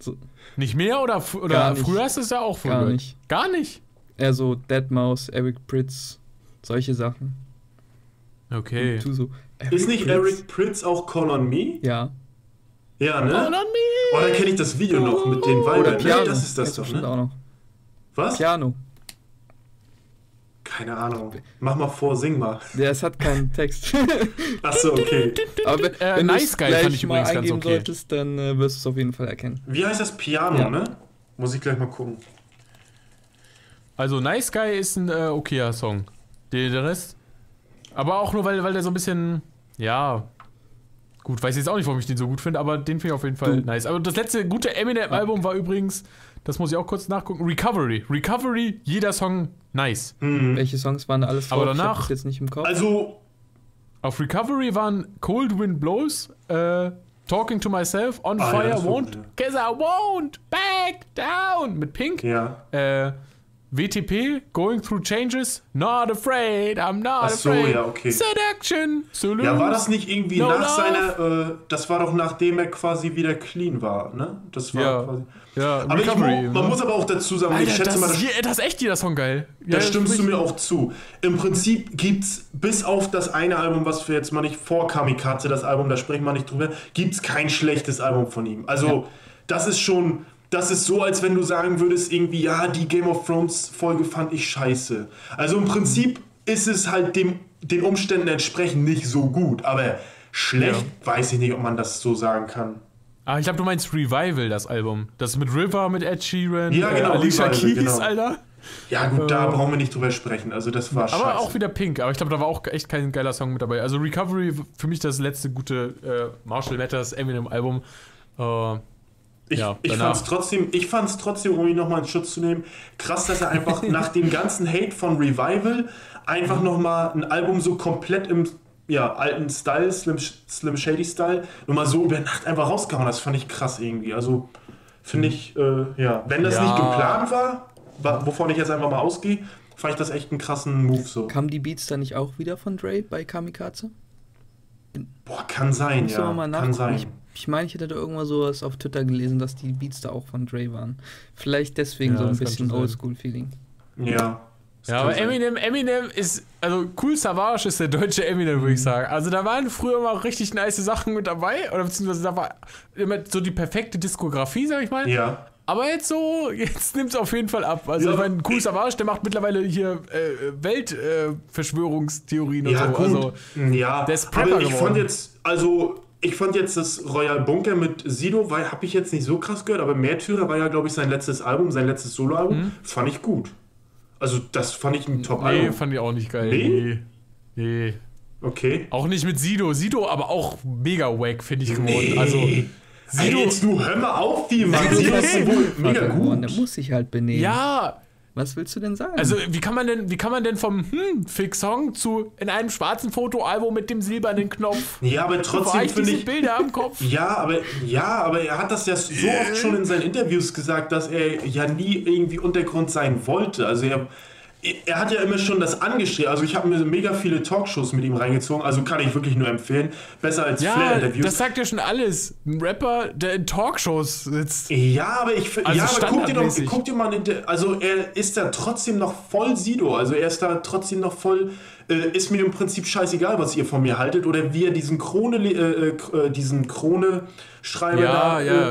So. Nicht mehr oder früher hast du es ja auch früher. Gar nicht. Gar nicht? Eher so Deadmau5, Eric Pritz, solche Sachen. Okay. So, ist nicht Eric Pritz auch Call on Me? Ja. Ja, ne? Call on me. Oh, da kenne ich das Video noch mit den Weibern. Nee, das ist das doch, ne? Auch noch. Was? Piano. Keine Ahnung. Mach mal vor, sing mal. Ja, es hat keinen Text. Achso, okay. Aber wenn Nice Guy fand ich übrigens ganz okay. Solltest, dann wirst du es auf jeden Fall erkennen. Wie heißt das? Piano, ne? Muss ich gleich mal gucken. Also Nice Guy ist ein okayer Song. Der Rest. Aber auch nur, weil der so ein bisschen, ja, gut, weiß ich jetzt auch nicht, warum ich den so gut finde, aber den finde ich auf jeden Fall nice. Aber das letzte gute Eminem-Album war übrigens, das muss ich auch kurz nachgucken, Recovery. Recovery, jeder Song nice. Mhm. Welche Songs waren da alles drauf? Aber danach, ich hab das jetzt nicht im Kopf. Also, auf Recovery waren Cold Wind Blows, Talking to Myself, On Fire, Won't, Cause I Won't Back Down mit Pink. Ja. WTP, Going Through Changes, Not Afraid, I'm Not Afraid. Ja, okay. Seduction, Solution. Ja, war das nicht irgendwie no nach seiner, das war doch nachdem er quasi wieder clean war, ne? Das war ja quasi. Ja, aber Recovery, man muss aber auch dazu sagen, Alter, ich schätze das mal, das ist echt jeder Song geil. Ja, da stimmst du mir auch zu. Im Prinzip gibt's, bis auf das eine Album, was wir jetzt mal nicht vor Kamikaze, das Album, da sprechen wir nicht drüber, gibt's kein schlechtes Album von ihm. Also, ja, das ist schon. Das ist so, als wenn du sagen würdest, irgendwie, ja, die Game of Thrones-Folge fand ich scheiße. Also im Prinzip ist es halt den Umständen entsprechend nicht so gut, aber schlecht, ja, weiß ich nicht, ob man das so sagen kann. Ah, ich glaube, du meinst Revival, das Album. Das mit River, mit Ed Sheeran, ja, genau, Alicia Keys, genau. Alter. Ja gut, da brauchen wir nicht drüber sprechen, also das war scheiße. Aber auch wieder Pink, aber ich glaube, da war auch echt kein geiler Song mit dabei. Also Recovery, für mich das letzte gute Marshall Mathers Eminem-Album. Ich fand es trotzdem, um ihn nochmal in Schutz zu nehmen, krass, dass er einfach nach dem ganzen Hate von Revival einfach nochmal ein Album so komplett im alten Style, Slim Shady Style, nochmal so über Nacht einfach rausgehauen. Das fand ich krass irgendwie. Also finde ich, wenn das nicht geplant war, wovon ich jetzt einfach mal ausgehe, fand ich das echt einen krassen Move so. Kamen die Beats dann nicht auch wieder von Dre bei Kamikaze? Boah, kann sein, ja. Kann sein. Ich meine, ich hätte da irgendwann sowas auf Twitter gelesen, dass die Beats da auch von Dre waren. Vielleicht deswegen so ein bisschen Oldschool-Feeling. Ja. Ja, aber Eminem ist, also Cool Savage ist der deutsche Eminem, würde ich sagen. Also da waren früher mal richtig nice Sachen mit dabei, oder beziehungsweise da war immer so die perfekte Diskografie, sag ich mal. Ja. Aber jetzt nimmt es auf jeden Fall ab. Also ich meine, Cool Savage, der macht mittlerweile hier Weltverschwörungstheorien und so. Gut. Also, ja, der ist Prepper geworden. Ich fand jetzt das Royal Bunker mit Sido, habe ich jetzt nicht so krass gehört, aber Märtyrer war ja, glaube ich, sein letztes Album, sein letztes Soloalbum. Fand ich gut. Also das fand ich ein Top-Album. Nee, fand ich auch nicht geil. Nee. Okay. Auch nicht mit Sido. Sido aber auch mega wack, finde ich, geworden. Nee. Also, Sido, jetzt nur hör mal auf, die Mann. Sido ist wohl mega gut. Der muss sich halt benehmen. Ja. Was willst du denn sagen? Also, wie kann man denn vom Fix-Song zu in einem schwarzen Fotoalbum mit dem silbernen Knopf? Ja, aber trotzdem finde ich Bilder am Kopf. Ja, aber er hat das ja so oft schon in seinen Interviews gesagt, dass er ja nie irgendwie Untergrund sein wollte. Also er hat ja immer schon das angeschrieben. Also ich habe mir mega viele Talkshows mit ihm reingezogen. Also kann ich wirklich nur empfehlen. Besser als Flair-Interviews. Das sagt ja schon alles. Ein Rapper, der in Talkshows sitzt. Ja, aber ich finde... Also ja, aber guck dir mal... Also er ist da trotzdem noch voll Sido. Also er ist da trotzdem noch voll... ist mir im Prinzip scheißegal, was ihr von mir haltet. Oder wie er diesen Krone-Schreiber da... Ja.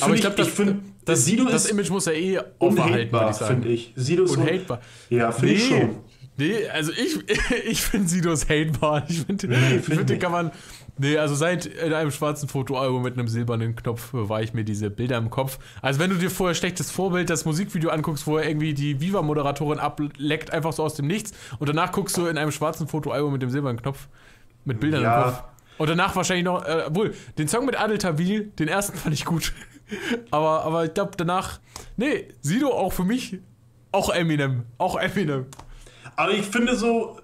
Aber ich finde... Das Image muss ja aufbehalten, würde ich sagen. Finde ich. Sido ist unhatebar. Ja, finde ich schon. Nee, also ich finde Sidos hatebar. Ich finde, den kann man... Nee, also seit in einem schwarzen Fotoalbum mit einem silbernen Knopf war ich mir diese Bilder im Kopf. Also wenn du dir vorher schlechtes Vorbild das Musikvideo anguckst, wo er irgendwie die Viva-Moderatorin ableckt, einfach so aus dem Nichts. Und danach guckst du in einem schwarzen Fotoalbum mit dem silbernen Knopf, mit Bildern im Kopf. Und danach wahrscheinlich noch... den Song mit Adel Tawil, den ersten fand ich gut. Aber ich glaube danach, Sido auch für mich, auch Eminem. Aber ich finde so,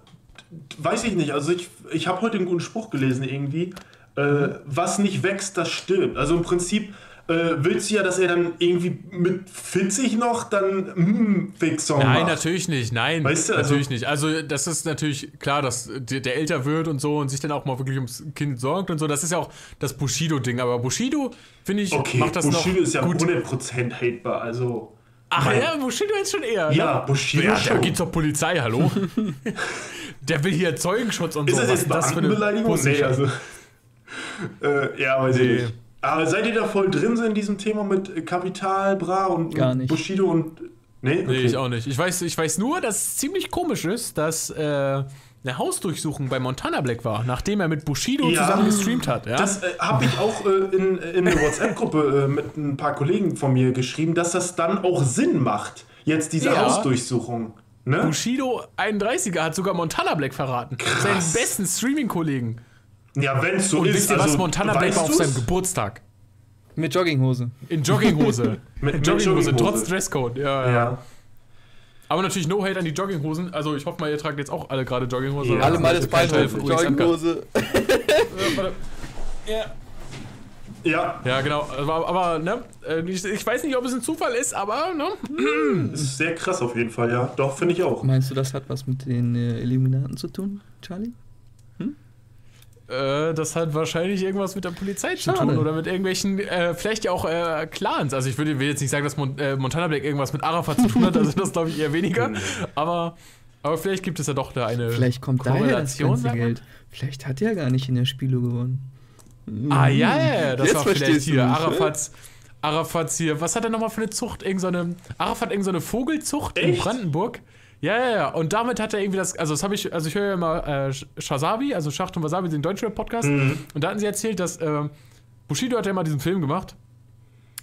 weiß ich nicht, also ich habe heute einen guten Spruch gelesen irgendwie, was nicht wächst, das stirbt. Also im Prinzip willst du ja, dass er dann irgendwie mit 40 noch dann Fix-Song macht. Nein, natürlich nicht, weißt du, natürlich nicht. Also das ist natürlich klar, dass der älter wird und so und sich dann auch mal wirklich ums Kind sorgt und so. Das ist ja auch das Bushido-Ding, aber Bushido, finde ich, macht das Bushido noch ist ja gut. 100% hatebar, also... Ach ja, Bushido jetzt schon eher. Ja, ne? Bushido schon. Der geht zur Polizei, hallo? Der will hier Zeugenschutz und so. Ist das jetzt Beamtenbeleidigung? Nee, also... weiß ich nicht. Aber seid ihr da voll drin in diesem Thema mit Kapital, Bra und Bushido und... Nee? Okay. Nee, ich auch nicht. Ich weiß nur, dass es ziemlich komisch ist, dass eine Hausdurchsuchung bei Montana Black war, nachdem er mit Bushido zusammen gestreamt hat. Ja? Das habe ich auch in der WhatsApp-Gruppe mit ein paar Kollegen von mir geschrieben, dass das dann auch Sinn macht, jetzt diese Hausdurchsuchung. Ne? Bushido 31er hat sogar Montana Black verraten. Krass. Seinen besten Streaming-Kollegen. Ja, wenn es so und ist. Und wisst ihr was, Montana Black war auf seinem Geburtstag. Mit Jogginghose. In Jogginghose. mit Jogginghose, trotz Dresscode. Ja, ja. Aber natürlich no hate an die Jogginghosen. Also ich hoffe mal, ihr tragt jetzt auch alle gerade Jogginghosen. Ja, alle mal das Beispiel für Jogginghose. Ja. Ja. Ja, genau. Aber ne, ich weiß nicht, ob es ein Zufall ist, aber ne. Das ist sehr krass auf jeden Fall, ja. Doch, finde ich auch. Meinst du, das hat was mit den Illuminaten zu tun, Charlie? Das hat wahrscheinlich irgendwas mit der Polizei zu tun oder mit irgendwelchen, vielleicht ja auch Clans. Also ich will jetzt nicht sagen, dass Montana Black irgendwas mit Arafat zu tun hat, also das glaube ich eher weniger. Aber vielleicht gibt es ja doch da eine Korrelation. Vielleicht kommt daher das ganze Geld. Vielleicht hat er gar nicht in der Spielo gewonnen. Ah ja, ja, das war vielleicht hier Arafats hier. Was hat er nochmal für eine Zucht? Arafat irgend so eine Vogelzucht in Brandenburg. Ja, ja, ja. Und damit hat er irgendwie das, also das habe ich, also ich höre ja immer Shazabi, also Schacht und Wasabi, den Deutschrap-Podcast. Mhm. Und da hatten sie erzählt, dass Bushido hat ja mal diesen Film gemacht.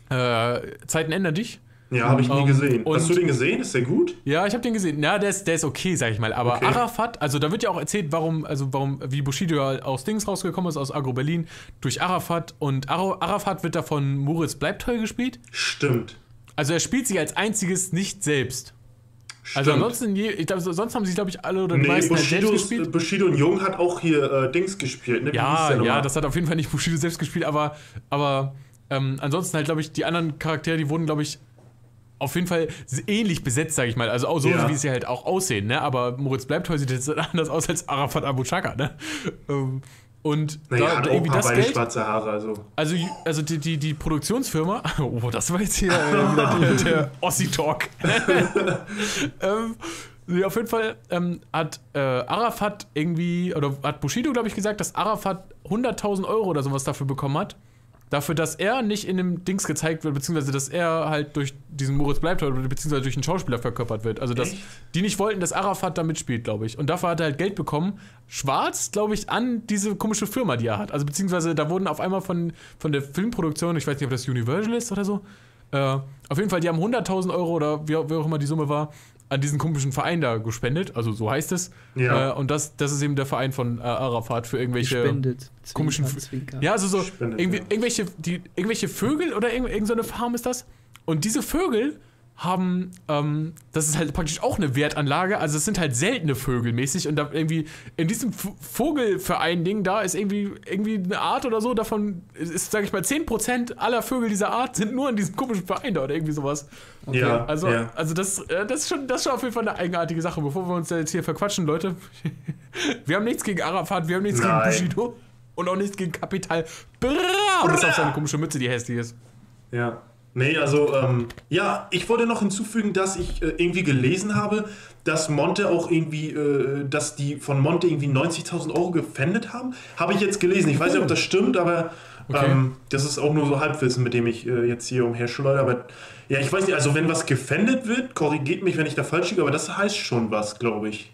Zeiten ändern dich. Ja, habe ich nie gesehen. Hast du den gesehen? Ist der gut? Ja, ich habe den gesehen. Ja, der ist okay, sag ich mal. Aber okay. Arafat, also da wird ja auch erzählt, wie Bushido aus Dings rausgekommen ist, aus Agro Berlin, durch Arafat. Und Arafat wird da von Moritz Bleibtreu gespielt. Stimmt. Also er spielt sich als einziges nicht selbst. Stimmt. Also ansonsten, sonst haben sie, glaube ich, alle oder die meisten selbst gespielt. Bushido und Jung hat auch hier Dings gespielt, ne? Ja, das hat auf jeden Fall nicht Bushido selbst gespielt, aber ansonsten halt, glaube ich, die anderen Charaktere, die wurden, glaube ich, auf jeden Fall ähnlich besetzt, sage ich mal. Also auch so, wie sie halt auch aussehen, ne? Aber Moritz Bleibtreu sieht jetzt anders aus als Arafat Abou-Chaka, ne? Und naja, hat irgendwie auch das Geld, schwarze Haare, also die Produktionsfirma, oh, das war jetzt hier der Ossi-Talk. Auf jeden Fall hat Arafat irgendwie, oder hat Bushido, glaube ich, gesagt, dass Arafat 100.000 Euro oder sowas dafür bekommen hat, dafür, dass er nicht in dem Dings gezeigt wird, beziehungsweise dass er halt durch diesen Moritz bleibt, beziehungsweise durch einen Schauspieler verkörpert wird. Also, dass die nicht wollten, dass Arafat da mitspielt, glaube ich. Und dafür hat er halt Geld bekommen, schwarz, glaube ich, an diese komische Firma, die er hat. Also, beziehungsweise da wurden auf einmal von der Filmproduktion, ich weiß nicht, ob das Universal ist oder so, auf jeden Fall, die haben 100.000 Euro oder wie auch immer die Summe war, an diesen komischen Verein da gespendet, also so heißt es. Ja. Und das ist eben der Verein von Arafat für irgendwelche komischen Zwinker. Ja, also so irgendwelche Vögel oder irgendeine Farm ist das. Und diese Vögel haben, das ist halt praktisch auch eine Wertanlage, also es sind halt seltene Vögel mäßig und da irgendwie in diesem Vogelverein-Ding da ist irgendwie eine Art oder so, davon ist, sag ich mal, 10% aller Vögel dieser Art sind nur in diesem komischen Verein da oder irgendwie sowas. Okay. Ja, also das ist schon auf jeden Fall eine eigenartige Sache, bevor wir uns jetzt hier verquatschen, Leute. Wir haben nichts gegen Arafat, wir haben nichts gegen Bushido und auch nichts gegen Kapital. Und das ist auch seine komische Mütze, die hässlich ist. Ja. Nee, also, ja, ich wollte noch hinzufügen, dass ich irgendwie gelesen habe, dass Monte auch irgendwie, dass die von Monte irgendwie 90.000 Euro gefändet haben. Habe ich jetzt gelesen. Ich weiß nicht, ob das stimmt, aber das ist auch nur so Halbwissen, mit dem ich jetzt hier umherschleudere. Aber ja, ich weiß nicht, also wenn was gefändet wird, korrigiert mich, wenn ich da falsch liege, aber das heißt schon was, glaube ich.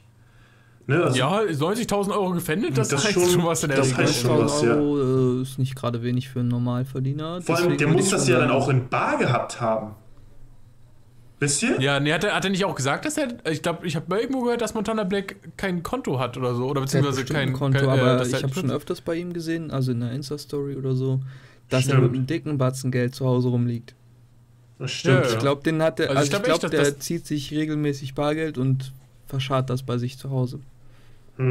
Ne, also ja, 90.000 Euro gefändet, das heißt schon was in der Regel. Das heißt schon was, ja. Euro ist nicht gerade wenig für einen Normalverdiener. Vor allem, der muss das ja dann auch in bar gehabt haben. Wisst ihr? Ja, nee, hat er nicht auch gesagt, dass er, ich glaube, ich habe mal irgendwo gehört, dass Montana Black kein Konto hat oder so, oder beziehungsweise kein Konto, aber ich habe schon öfters bei ihm gesehen, also in einer Insta-Story oder so, dass er mit einem dicken Batzen Geld zu Hause rumliegt. Das stimmt. Ja, ich glaube, der zieht sich regelmäßig Bargeld und verscharrt das bei sich zu Hause.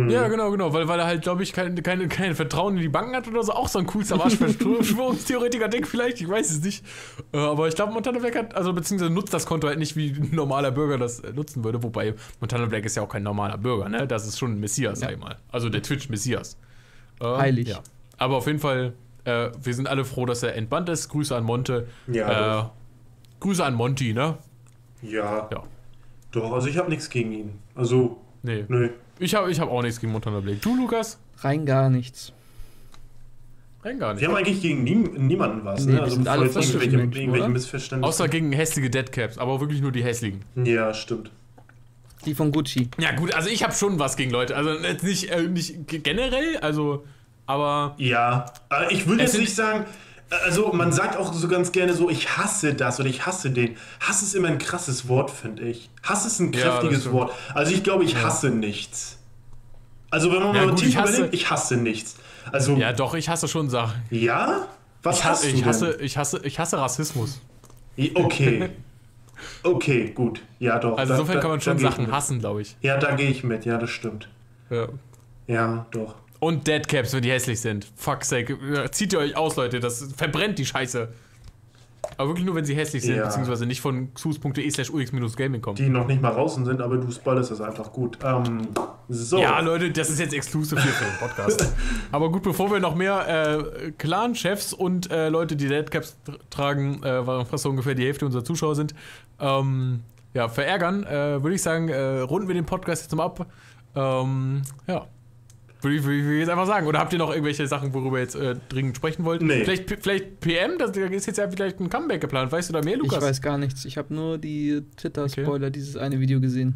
Ja, genau, weil er halt, glaube ich, kein Vertrauen in die Banken hat oder so, auch so ein cooles Verschwörungstheoretiker-Ding vielleicht, ich weiß es nicht. Aber ich glaube, Montana Black hat, also beziehungsweise nutzt das Konto halt nicht, wie ein normaler Bürger das nutzen würde, wobei Montana Black ist ja auch kein normaler Bürger, ne? Das ist schon ein Messias, sag ich mal. Also der Twitch-Messias. Heilig. Ja. Aber auf jeden Fall, wir sind alle froh, dass er entbannt ist. Grüße an Monte. Ja. Grüße an Monty, ne? Ja. Ja. Doch, also ich habe nichts gegen ihn. Also, nee. Ich hab auch nichts gegen Montana Black. Du, Lukas? Rein gar nichts. Wir haben eigentlich gegen niemanden was, ne? Also alle irgendwelche Missverständnisse. Außer gegen hässliche Deadcaps, aber wirklich nur die hässlichen. Ja, stimmt. Die von Gucci. Ja gut, also ich habe schon was gegen Leute. Also nicht generell, also, aber... Ja, ich würde jetzt nicht sagen... Also man sagt auch so ganz gerne so, ich hasse das oder ich hasse den. Hass ist immer ein krasses Wort, finde ich. Hass ist ein kräftiges Wort. Also ich glaube, ich hasse nichts. Also wenn man mal tief überlegt, ich hasse nichts. Also, ja doch, ich hasse schon Sachen. Ja? Was hasst du denn? Ich hasse Rassismus. Okay. Okay, gut. Ja doch. Also insofern kann man schon Sachen hassen, glaube ich. Ja, da gehe ich mit. Ja, das stimmt. Ja. Ja, doch. Und Deadcaps, wenn die hässlich sind. Fuck's sake. Zieht ihr euch aus, Leute. Das verbrennt die Scheiße. Aber wirklich nur, wenn sie hässlich sind, beziehungsweise nicht von xus.de/ux-gaming kommen. Die noch nicht mal draußen sind, aber du spallest das einfach gut. So. Ja, Leute, das ist jetzt exklusiv hier für den Podcast. Aber gut, bevor wir noch mehr Clan-Chefs und Leute, die Deadcaps tragen, waren fast so ungefähr die Hälfte unserer Zuschauer sind, ja, verärgern, würde ich sagen, runden wir den Podcast jetzt mal ab. Ja. Würde ich jetzt einfach sagen. Oder habt ihr noch irgendwelche Sachen, worüber ihr jetzt dringend sprechen wollt? Nee. Vielleicht PM, da ist jetzt ja vielleicht ein Comeback geplant. Weißt du da mehr, Lukas? Ich weiß gar nichts. Ich habe nur die Twitter-Spoiler, dieses eine Video gesehen.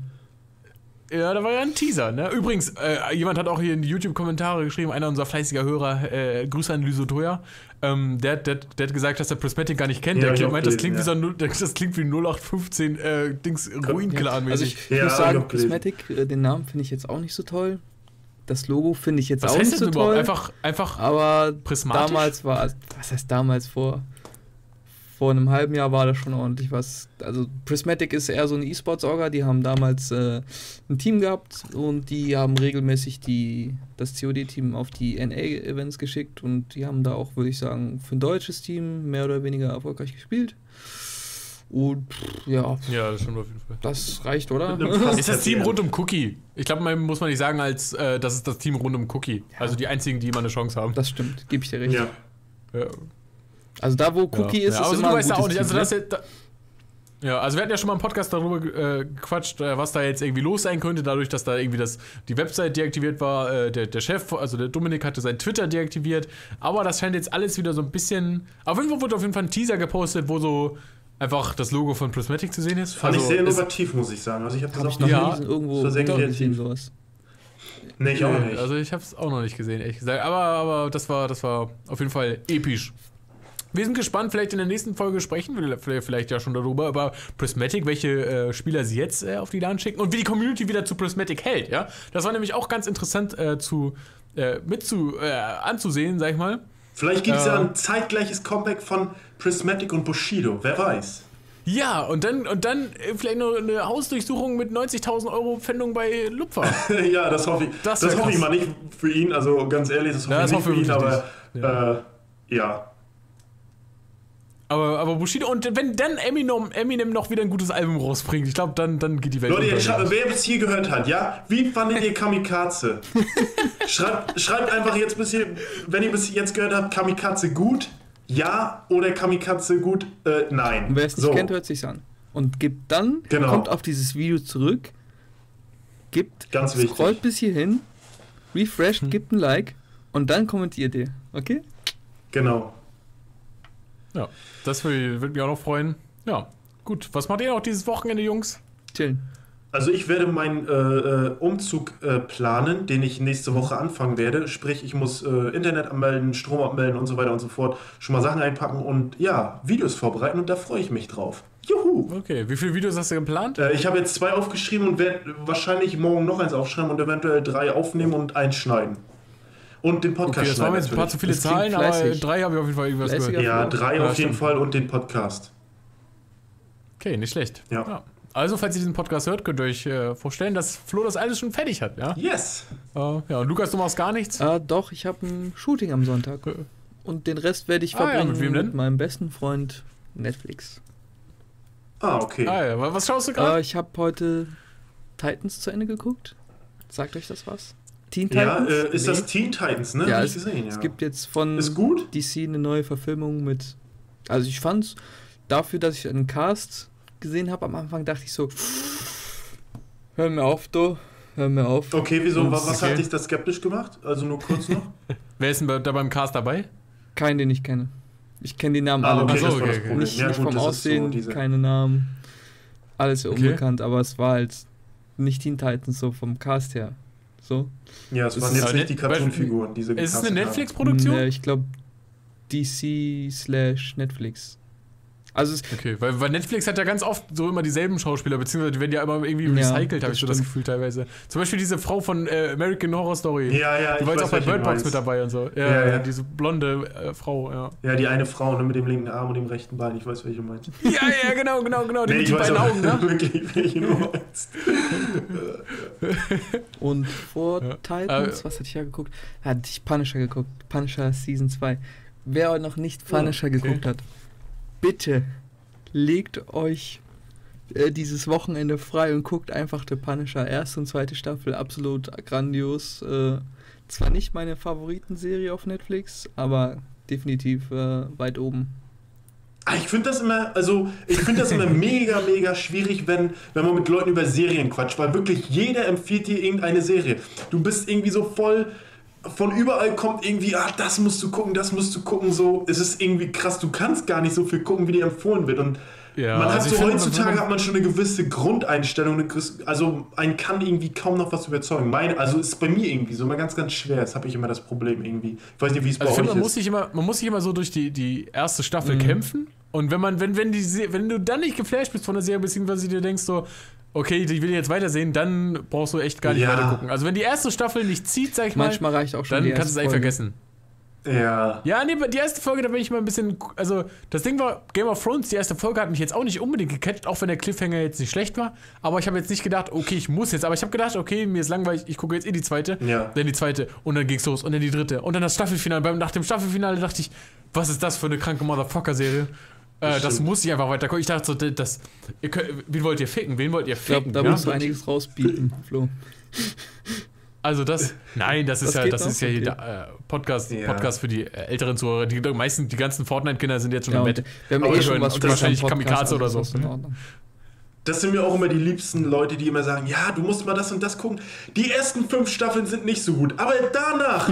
Ja, da war ja ein Teaser, ne? Übrigens, jemand hat auch hier in die YouTube-Kommentare geschrieben, einer unserer fleißiger Hörer, Grüße an Lysotoya, der hat gesagt, dass der Prismatic gar nicht kennt. Ja, der meint, das klingt wie so ein, das klingt wie 0815 Dings Ruin-Clan-mäßig. Also ich muss sagen, Prismatic, den Namen finde ich jetzt auch nicht so toll. Das Logo finde ich jetzt auch nicht so toll. Einfach aber prismatisch? Damals war, was heißt damals, vor einem halben Jahr war das schon ordentlich was. Also Prismatic ist eher so eine E-Sports-Orga, die haben damals ein Team gehabt und die haben regelmäßig das COD-Team auf die NA-Events geschickt und die haben da auch, würde ich sagen, für ein deutsches Team mehr oder weniger erfolgreich gespielt. Und ja, das stimmt auf jeden Fall. Das reicht, oder? Ist das Team rund um Cookie? Ich glaube, man muss nicht sagen, als das ist das Team rund um Cookie. Ja. Also die einzigen, die immer eine Chance haben. Das stimmt, gebe ich dir recht. Ja. Also da, wo Cookie ist, ist immer ein gutes Team. Also das jetzt, also wir hatten ja schon mal im Podcast darüber gequatscht, was da jetzt irgendwie los sein könnte, dadurch, dass da irgendwie die Website deaktiviert war, der Chef, also der Dominik hatte sein Twitter deaktiviert, aber das scheint jetzt alles wieder so ein bisschen... Auf jeden Fall wurde ein Teaser gepostet, wo so einfach das Logo von Prismatic zu sehen ist. Fand ich sehr innovativ, muss ich sagen. Also ich habe das auch noch nie irgendwo gesehen, sowas. Nee, ich auch nicht. Also ich habe es auch noch nicht gesehen, ehrlich gesagt. Aber das war auf jeden Fall episch. Wir sind gespannt, vielleicht in der nächsten Folge sprechen wir vielleicht ja schon darüber, über Prismatic, welche Spieler sie jetzt auf die LAN schicken und wie die Community wieder zu Prismatic hält, ja. Das war nämlich auch ganz interessant anzusehen, sag ich mal. Vielleicht gibt es ja ein zeitgleiches Comeback von Prismatic und Bushido, wer weiß. Ja, und dann vielleicht noch eine Hausdurchsuchung mit 90.000 € Pfändung bei Lupfer. Ja, das hoffe ich. Das hoffe ich mal nicht für ihn, also ganz ehrlich, das hoffe ich nicht für ihn, aber Aber Bushido, und wenn dann Eminem noch wieder ein gutes Album rausbringt, ich glaube, dann geht die Welt. Leute, wer bis hier gehört hat, ja? Wie fandet ihr Kamikaze? Schreibt einfach jetzt wenn ihr bis jetzt gehört habt, Kamikaze gut, ja, oder Kamikaze gut, nein. Und wer es nicht kennt, hört sich's an. Und gibt dann, kommt auf dieses Video zurück, scrollt bis hierhin, refresht, gibt ein Like und dann kommentiert ihr, okay? Genau. Ja, das würde mich auch noch freuen. Ja, gut. Was macht ihr noch dieses Wochenende, Jungs? Chillen. Also ich werde meinen Umzug planen, den ich nächste Woche anfangen werde. Sprich, ich muss Internet anmelden, Strom abmelden und so weiter und so fort. Schon mal Sachen einpacken und ja, Videos vorbereiten und da freue ich mich drauf. Juhu! Okay, wie viele Videos hast du geplant? Ich habe jetzt 2 aufgeschrieben und werde wahrscheinlich morgen noch eins aufschreiben und eventuell 3 aufnehmen und eins schneiden. Und den Podcast. Okay, das waren jetzt ein paar zu viele Zahlen, aber 3 habe ich auf jeden Fall irgendwas gehört. Ja, 3 auf jeden Fall und den Podcast. Okay, nicht schlecht. Ja. Ja. Also, falls ihr diesen Podcast hört, könnt ihr euch vorstellen, dass Flo das alles schon fertig hat, ja? Yes! Ja, und Lukas, du machst gar nichts? Doch, ich habe ein Shooting am Sonntag. Und den Rest werde ich verbringen mit wem denn? Mit meinem besten Freund Netflix. Ah, okay. Was schaust du gerade? Ich habe heute Titans zu Ende geguckt. Sagt euch das was? Teen Titans? Ja, ist das Teen Titans, ne? Ja, hab ich gesehen, ja. Es gibt jetzt von DC eine neue Verfilmung mit... Also ich fand's, dafür, dass ich einen Cast gesehen habe, am Anfang dachte ich so, hör mir auf, du, hör mir auf. Okay, wieso? Was hat dich da skeptisch gemacht? Also nur kurz noch. Wer ist denn da beim Cast dabei? Keinen, den ich kenne. Ich kenne die Namen alle. Okay, okay. Nicht vom Aussehen, so keine Namen. Alles unbekannt, aber es war halt nicht Teen Titans, so vom Cast her. So. Ja, es waren jetzt nicht die Cartoon-Figuren, diese. Ist es eine Netflix-Produktion? Ja, ich glaube, DC/Netflix. Also es okay, weil Netflix hat ja ganz oft so immer dieselben Schauspieler, beziehungsweise die werden ja immer irgendwie recycelt, ja, habe ich so das Gefühl teilweise. Zum Beispiel diese Frau von American Horror Story. Ja, ja, die war jetzt auch bei Bird Box mit dabei und so. Ja, ja, ja. Diese blonde Frau, ja. Ja, die eine Frau mit dem linken Arm und dem rechten Bein, ich weiß, welche du meinst. Ja, ja, genau. Die nee, mit den beiden Augen, ne? Wirklich, welche du meinst. Und vor Titans, was hatte ich ja geguckt? Hatte ich Punisher geguckt, Punisher Season 2. Wer noch nicht Punisher geguckt hat, bitte legt euch dieses Wochenende frei und guckt einfach The Punisher. Erste und zweite Staffel, absolut grandios. Zwar nicht meine Favoritenserie auf Netflix, aber definitiv weit oben. Ich finde das immer, mega schwierig, wenn man mit Leuten über Serien quatscht, weil wirklich jeder empfiehlt dir irgendeine Serie. Du bist irgendwie so voll... Von überall kommt irgendwie, das musst du gucken, so. Es ist irgendwie krass, du kannst gar nicht so viel gucken, wie dir empfohlen wird. Und ja, man hat so heutzutage hat man schon eine gewisse Grundeinstellung, also einen kann irgendwie kaum noch was überzeugen. Also ist bei mir irgendwie so immer ganz schwer. Das habe ich immer das Problem irgendwie. Ich weiß nicht, wie es bei euch ist. Man muss sich immer so durch die erste Staffel kämpfen. Und wenn du dann nicht geflasht bist von der Serie, beziehungsweise dir denkst so, okay, ich will jetzt weitersehen, dann brauchst du echt gar nicht weiter gucken. Also wenn die erste Staffel nicht zieht, sag ich manchmal reicht auch schon dann die kannst du es eigentlich vergessen. Ja. Ja, nee, die erste Folge, da bin ich mal ein bisschen, also das Ding war, Game of Thrones, die erste Folge hat mich jetzt auch nicht unbedingt gecatcht, auch wenn der Cliffhanger jetzt nicht schlecht war, aber ich habe jetzt nicht gedacht, okay, ich muss jetzt, aber ich habe gedacht, okay, mir ist langweilig, ich gucke jetzt die zweite, dann die zweite und dann ging's los und dann die dritte und dann das Staffelfinale. Nach dem Staffelfinale dachte ich, was ist das für eine kranke Motherfucker-Serie? Das muss ich einfach weiter gucken. Ich dachte so, wen wollt ihr ficken? Da musst du einiges rausbieten, Flo. Also das, das ist ja Podcast für die älteren Zuhörer. Die ganzen Fortnite-Kinder sind jetzt schon im Bett. Wir haben schon was wahrscheinlich Kamikaze oder so. Das sind mir auch immer die liebsten Leute, die immer sagen, ja, du musst mal das und das gucken. Die ersten 5 Staffeln sind nicht so gut, aber danach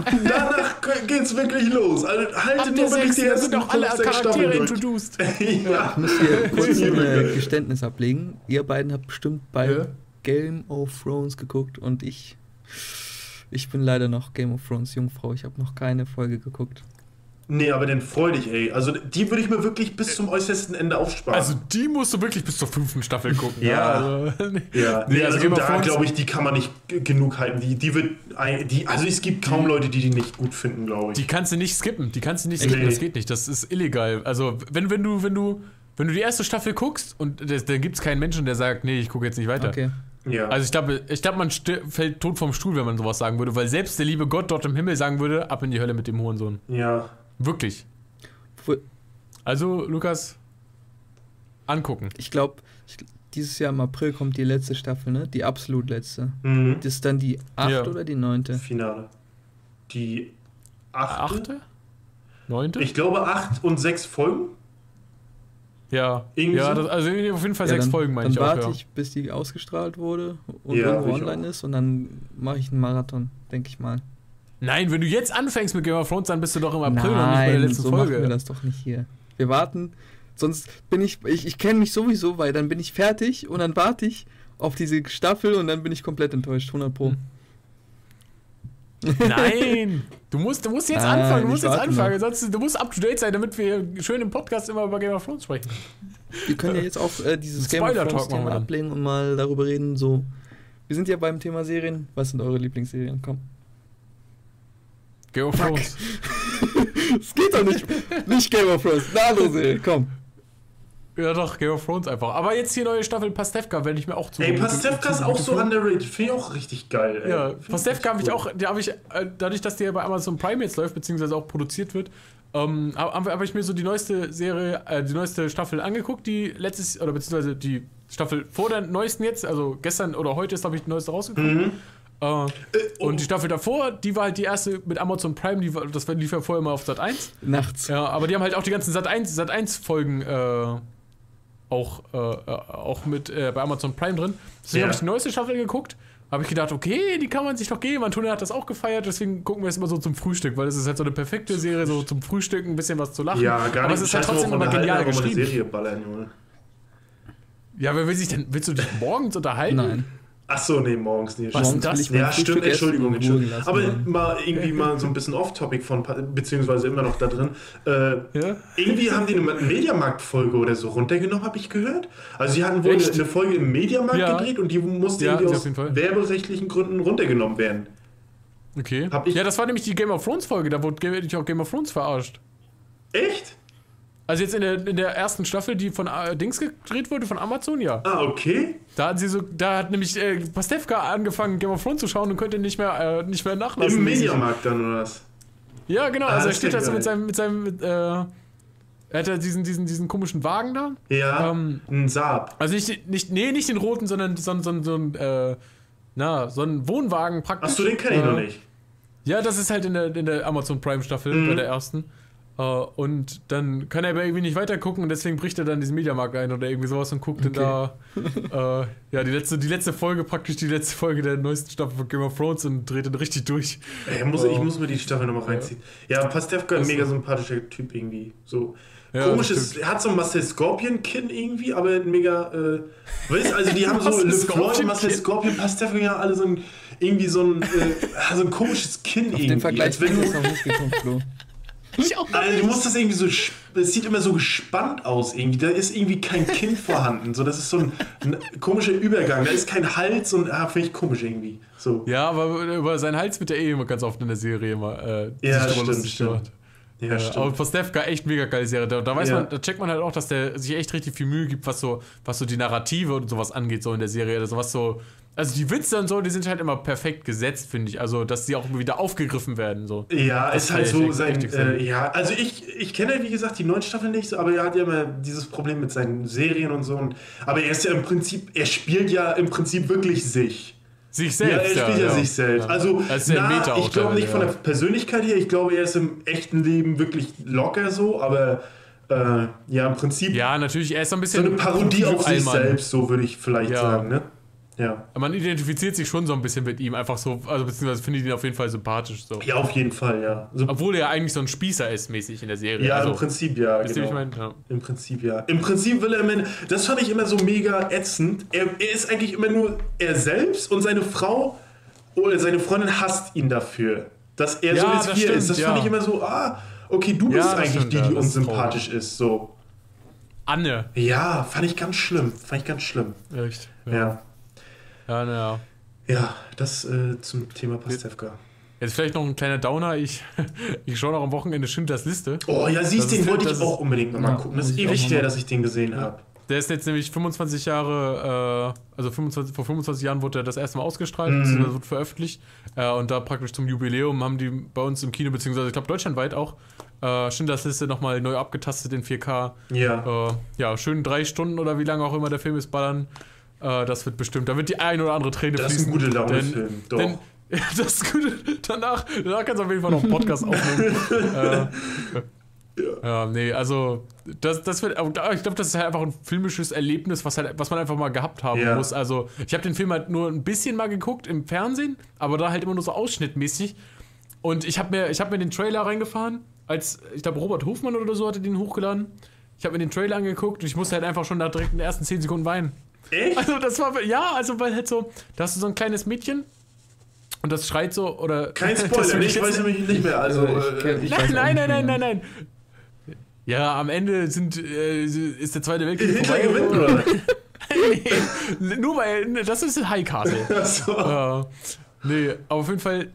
geht's wirklich los. Also haltet nur wirklich die ersten 5, 6 Staffeln introduced. Ja. Ich muss hier kurz ein Geständnis ablegen. Ihr beiden habt bestimmt beide Game of Thrones geguckt und ich bin leider noch Game of Thrones Jungfrau. Ich habe noch keine Folge geguckt. Nee, aber dann freu dich, ey. Also die würde ich mir wirklich bis zum äußersten Ende aufsparen. Also die musst du wirklich bis zur 5. Staffel gucken. Also da glaube ich, die kann man nicht genug halten. Also es gibt kaum Leute, die nicht gut finden, glaube ich. Die kannst du nicht skippen. Das geht nicht. Das ist illegal. Also wenn du die erste Staffel guckst und da gibt es keinen Menschen, der sagt, nee, ich gucke jetzt nicht weiter. Okay. Ja. Also ich glaube, man fällt tot vom Stuhl, wenn man sowas sagen würde, weil selbst der liebe Gott dort im Himmel sagen würde, ab in die Hölle mit dem Hurensohn. Ja. Wirklich. Also, Lukas, angucken. Ich glaube, dieses Jahr im April kommt die letzte Staffel, ne? Die absolut letzte. Mhm. Das ist dann die 8. Oder die 9.? Finale. Die 8.? 9.? Ich glaube 8 und 6 Folgen. Ja, also auf jeden Fall 6 Folgen, meine ich. Dann warte ich, bis die ausgestrahlt wurde und irgendwo online ist und dann mache ich einen Marathon, denke ich mal. Nein, wenn du jetzt anfängst mit Game of Thrones, dann bist du doch im April noch nicht bei der letzten Folge. Nein, so machen wir das doch nicht hier. Wir warten, sonst bin ich kenne mich sowieso, weil dann bin ich fertig und dann warte ich auf diese Staffel und dann bin ich komplett enttäuscht, 100%. Nein! Du musst jetzt anfangen, sonst du musst up to date sein, damit wir schön im Podcast immer über Game of Thrones sprechen. Wir können ja jetzt auch dieses Game of Thrones Thema ablegen und mal darüber reden, so. Wir sind ja beim Thema Serien. Was sind eure Lieblingsserien? Komm. Game of Thrones. Das geht doch nicht. Nicht Game of Thrones. Na, Serie, komm. Ja doch, Game of Thrones einfach. Aber jetzt die neue Staffel Pastewka werde ich mir auch zu. Ey, Pastewka ist auch so underrated. Finde ich auch richtig geil, ey. Ja, Pastewka habe ich auch, dadurch, dass die ja bei Amazon Prime jetzt läuft, beziehungsweise auch produziert wird, habe ich mir so die neueste Staffel angeguckt, die letztes, oder beziehungsweise die Staffel vor der neuesten jetzt, also gestern oder heute ist, glaube ich, die neueste rausgekommen. Mhm. Und die Staffel davor, die war halt die erste mit Amazon Prime, das lief ja vorher immer auf Sat 1. Nachts. Ja, aber die haben halt auch die ganzen Sat 1-Folgen auch mit bei Amazon Prime drin. Deswegen habe ich die neueste Staffel geguckt, habe ich gedacht, okay, die kann man sich doch geben. Antonia hat das auch gefeiert, deswegen gucken wir es immer so zum Frühstück, weil das ist halt so eine perfekte Serie, so zum Frühstück ein bisschen was zu lachen. Ja, gar aber es ist halt trotzdem immer genial geschrieben. Serie ballern, ja, aber willst du dich morgens unterhalten? Nein. Achso, nee, morgens nicht. Was ist das? Ja, stimmt, Entschuldigung. Aber mal irgendwie mal so ein bisschen off-topic von, beziehungsweise immer noch da drin. Ja? Irgendwie haben die eine Mediamarkt-Folge oder so runtergenommen, habe ich gehört. Also sie hatten wohl eine Folge im Mediamarkt gedreht und die musste irgendwie aus werberechtlichen Gründen runtergenommen werden. Okay. Ja, das war nämlich die Game of Thrones-Folge, da wurde ich auch Game of Thrones verarscht. Echt? Also jetzt in der ersten Staffel, die von Dings gedreht wurde, von Amazon, ja. Ah, okay. Da hat nämlich Pastewka angefangen, Game of Thrones zu schauen und konnte nicht mehr nachlassen. Im Mediamarkt dann, oder was? Ja, genau. Also er steht da so mit seinem er hat ja diesen komischen Wagen da. Ja, ein Saab. Also nicht den roten, sondern so einen Wohnwagen praktisch. Achso, den kenne ich noch nicht. Ja, das ist halt in der Amazon Prime Staffel, bei der ersten. Und dann kann er aber irgendwie nicht weiter gucken und deswegen bricht er dann diesen Mediamarkt ein oder irgendwie sowas und guckt dann da die letzte Folge der neuesten Staffel von Game of Thrones und dreht dann richtig durch. Ich muss mir die Staffel nochmal reinziehen. Ja, Pastewka ist ein mega sympathischer Typ irgendwie. So ja, komisches, er hat so ein Marcel Scorpion-Kinn irgendwie, aber ein mega weißt, also die haben so LeFloid, Marcel Scorpion, Pastewka, ja, alle so ein komisches Kinn auf irgendwie. Den Vergleich bin ich noch nicht gekommen, Flo. Also, du musst das irgendwie so, es sieht immer so gespannt aus irgendwie, da ist irgendwie kein Kinn vorhanden, so, das ist so ein komischer Übergang, da ist kein Hals und, finde ich komisch irgendwie, so. Ja, aber über seinen Hals wird der eh immer ganz oft in der Serie immer, ja, stimmt. Ja, aber Pastewka, echt mega geile Serie. Da checkt man halt auch, dass der sich echt richtig viel Mühe gibt, was so die Narrative und sowas angeht, so in der Serie, oder sowas so. Also die Witze und so, die sind halt immer perfekt gesetzt, finde ich. Also, dass sie auch wieder aufgegriffen werden. So. Ja, das ist halt so sein... ja, also ich kenne ja, wie gesagt, die neuen Staffeln nicht so, aber er hat ja immer dieses Problem mit seinen Serien und so. Aber er ist ja im Prinzip... Er spielt ja im Prinzip wirklich sich. Sich selbst, ja. Er spielt ja sich selbst. Ja. Also, ich glaube nicht von der Persönlichkeit her. Ich glaube, er ist im echten Leben wirklich locker so, aber... ja, im Prinzip... Ja, natürlich, er ist so ein bisschen... So eine Parodie auf sich selbst, so würde ich vielleicht sagen, ne? Ja. Man identifiziert sich schon so ein bisschen mit ihm, einfach so, also beziehungsweise findet ihn auf jeden Fall sympathisch. So. Ja, auf jeden Fall, ja. So, obwohl er ja eigentlich so ein Spießer ist, mäßig in der Serie. Ja, also, im Prinzip ja. Genau. Ich mein? Ja. Im Prinzip ja. Im Prinzip will er immer, das fand ich immer so mega ätzend, er ist eigentlich immer nur er selbst und seine Frau oder seine Freundin hasst ihn dafür, dass er ja, so ist, wie er ist. Das fand ich immer so, okay, du bist eigentlich die unsympathisch ist, so. Anne. Ja, fand ich ganz schlimm. Echt? Ja. Ja. Ja, das zum Thema Pastewka. Jetzt vielleicht noch ein kleiner Downer. Ich schaue noch am Wochenende Schindlers Liste. Oh ja, siehst du, den wollte ich auch unbedingt nochmal gucken. Das ist ewig her, dass ich den gesehen habe. Der ist jetzt nämlich 25 Jahre, also vor 25 Jahren wurde er das erste Mal ausgestrahlt, das wird veröffentlicht. Und da praktisch zum Jubiläum haben die bei uns im Kino, beziehungsweise ich glaube deutschlandweit auch, Schindlers Liste nochmal neu abgetastet in 4K. Ja. Ja, schön 3 Stunden oder wie lange auch immer der Film ist, ballern. Das wird bestimmt, da wird die ein oder andere Träne fließen. Das ist ein guter Laune-Film, doch. Danach kannst du auf jeden Fall noch einen Podcast aufnehmen. Nee, also das wird, ich glaube, das ist halt einfach ein filmisches Erlebnis, was man einfach mal gehabt haben muss. Also ich habe den Film halt nur ein bisschen mal geguckt im Fernsehen, aber da halt immer nur so ausschnittmäßig. Und ich habe mir den Trailer reingefahren, als ich glaube Robert Hofmann oder so hatte den hochgeladen. Ich habe mir den Trailer angeguckt und ich musste halt einfach schon da direkt in den ersten 10 Sekunden weinen. Echt? Also das war, weil halt so, da hast du so ein kleines Mädchen und das schreit so, oder... Kein Spoiler, ich weiß nämlich nicht mehr, also... Nein. Ja, am Ende ist der Zweite Weltkrieg Hitler gewinnt, oder? Nee, nur weil, das ist eine High-Karte. Nee, aber auf jeden Fall,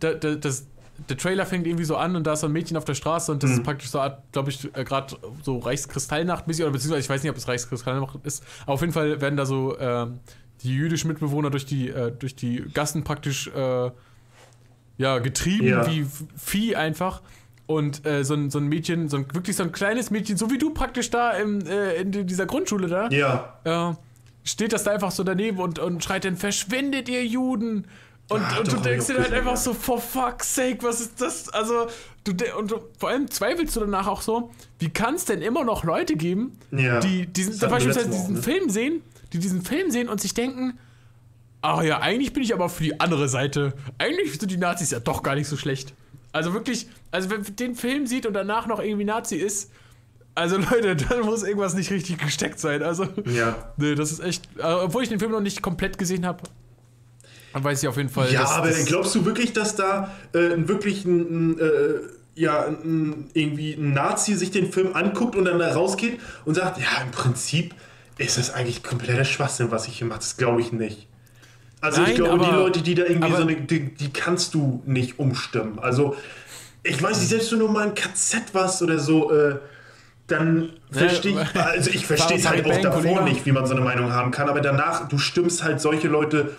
der Trailer fängt irgendwie so an und da ist so ein Mädchen auf der Straße und das ist praktisch so, glaube ich, gerade so Reichskristallnacht-mäßig, oder beziehungsweise ich weiß nicht, ob es Reichskristallnacht ist, aber auf jeden Fall werden da so die jüdischen Mitbewohner durch die Gassen praktisch getrieben, wie Vieh einfach. Und so ein Mädchen, wirklich so ein kleines Mädchen, so wie du praktisch da in dieser Grundschule da, steht das da einfach so daneben und schreit dann, verschwindet ihr Juden! Und du denkst dir halt einfach so, for fuck's sake, was ist das? Also, vor allem zweifelst du danach auch so, wie kann es denn immer noch Leute geben, die diesen Film sehen und sich denken, eigentlich bin ich aber für die andere Seite. Eigentlich sind die Nazis ja doch gar nicht so schlecht. Also wirklich, wenn man den Film sieht und danach noch irgendwie Nazi ist, also Leute, da muss irgendwas nicht richtig gesteckt sein. Also, nee, das ist echt, obwohl ich den Film noch nicht komplett gesehen habe. Weiß ich auf jeden Fall. Ja, aber glaubst du wirklich, dass da wirklich ein Nazi sich den Film anguckt und dann da rausgeht und sagt, ja, im Prinzip ist das eigentlich kompletter Schwachsinn, was ich hier mache. Das glaube ich nicht. Also nein, ich glaube, aber die Leute, die da irgendwie die kannst du nicht umstimmen. Also ich weiß nicht, selbst wenn du mal ein KZ warst oder so, dann verstehe ich, also ich verstehe es halt auch davor nicht, wie man so eine Meinung haben kann, aber danach, du stimmst halt solche Leute,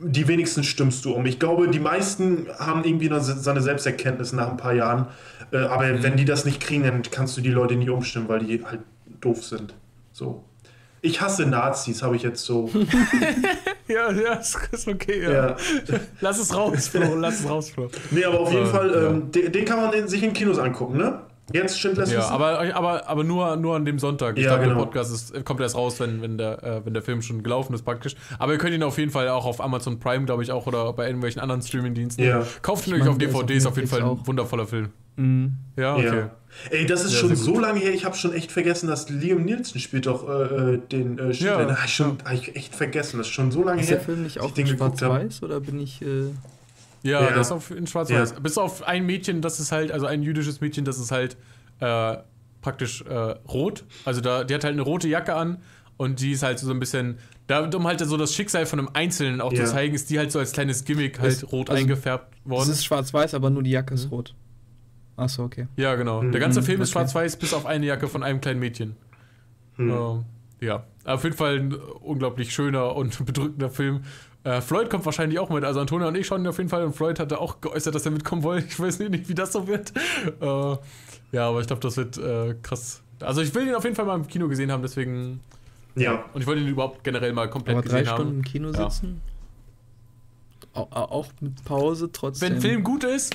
die wenigsten stimmst du um. Ich glaube, die meisten haben irgendwie noch seine Selbsterkenntnis nach ein paar Jahren, aber wenn die das nicht kriegen, dann kannst du die Leute nicht umstimmen, weil die halt doof sind. So. Ich hasse Nazis, habe ich jetzt so. ja, ist okay. Ja. Lass es raus, Flo, Nee, aber auf jeden Fall, den kann man sich in Kinos angucken, ne? Jetzt Schindlers Liste. Ja, aber nur an dem Sonntag. Ich glaube, genau. Der Podcast kommt erst raus, wenn der Film schon gelaufen ist praktisch. Aber ihr könnt ihn auf jeden Fall auch auf Amazon Prime, glaube ich, auch oder bei irgendwelchen anderen Streamingdiensten. Ja. Kauft ihn euch auf DVD, ist auf jeden Fall ein wundervoller Film. Mhm. Ja, okay. Ja. Ey, das ist schon so lange her, ich habe schon echt vergessen, dass Liam Neeson spielt doch den Schindler. Ja. Habe ich echt vergessen, das ist schon so lange her. Ist der Film nicht auch in schwarz-weiß oder bin ich... Ja, das ist in schwarz-weiß. Ja. Bis auf ein Mädchen, das ist halt, also ein jüdisches Mädchen, das ist halt praktisch rot. Also die hat halt eine rote Jacke an und die ist halt so ein bisschen, um halt so das Schicksal von einem Einzelnen auch zu zeigen, ist die halt so als kleines Gimmick halt rot eingefärbt worden. Es ist schwarz-weiß, aber nur die Jacke ist rot. Achso, okay. Ja, genau. Der ganze Film ist schwarz-weiß, bis auf eine Jacke von einem kleinen Mädchen. Ja, auf jeden Fall ein unglaublich schöner und bedrückender Film. Floyd kommt wahrscheinlich auch mit, also Antonia und ich schauen auf jeden Fall und Floyd hatte auch geäußert, dass er mitkommen wollte. Ich weiß nicht, wie das so wird. Ja, aber ich glaube, das wird krass. Also ich will ihn auf jeden Fall mal im Kino gesehen haben, deswegen... Ja. Und ich wollte ihn überhaupt generell mal komplett gesehen haben. Aber 3 Stunden im Kino sitzen? Ja. Auch mit Pause trotzdem? Wenn Film gut ist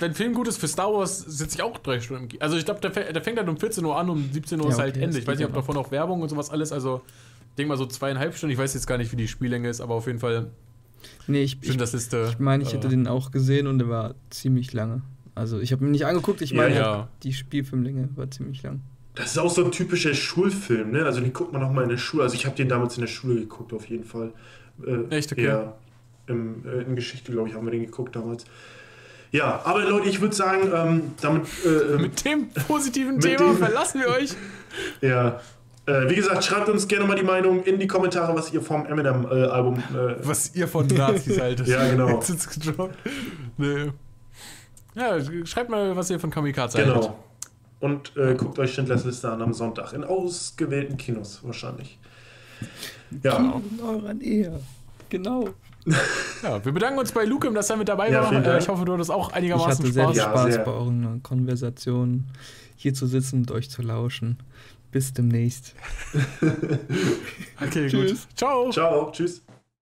für Star Wars, sitze ich auch 3 Stunden im Kino. Also ich glaube, der fängt halt um 14 Uhr an, um 17 Uhr ist halt Ende. Ich weiß nicht, ob davon auch Werbung und sowas alles, also ich denke mal so 2,5 Stunden. Ich weiß jetzt gar nicht, wie die Spiellänge ist, aber auf jeden Fall... Nee, ich meine, ich hätte den auch gesehen und der war ziemlich lange. Also ich habe ihn nicht angeguckt, ich meine, die Spielfilmlänge war ziemlich lang. Das ist auch so ein typischer Schulfilm, ne? Also den guckt man auch mal in der Schule. Also ich habe den damals in der Schule geguckt, auf jeden Fall. Echt, okay. Ja, in Geschichte, glaube ich, haben wir den geguckt damals. Ja, aber Leute, ich würde sagen, damit... mit dem positiven Thema verlassen wir euch. Ja. Wie gesagt, schreibt uns gerne mal die Meinung in die Kommentare, was ihr vom Eminem-Album... was ihr von Nazis haltet. Ja, genau. Nee. Ja, schreibt mal, was ihr von Kamikaze haltet. Genau. Und guckt euch Schindlers Liste an am Sonntag. In ausgewählten Kinos wahrscheinlich. Ja. In eurer Nähe. Genau. Ja, wir bedanken uns bei Lukem, dass er mit dabei war. Ich hoffe, du hattest auch einigermaßen Spaß. Ich hatte sehr viel Spaß bei euren Konversationen, hier zu sitzen und euch zu lauschen. Bis demnächst. Okay, gut. Tschüss. Ciao. Ciao. Tschüss.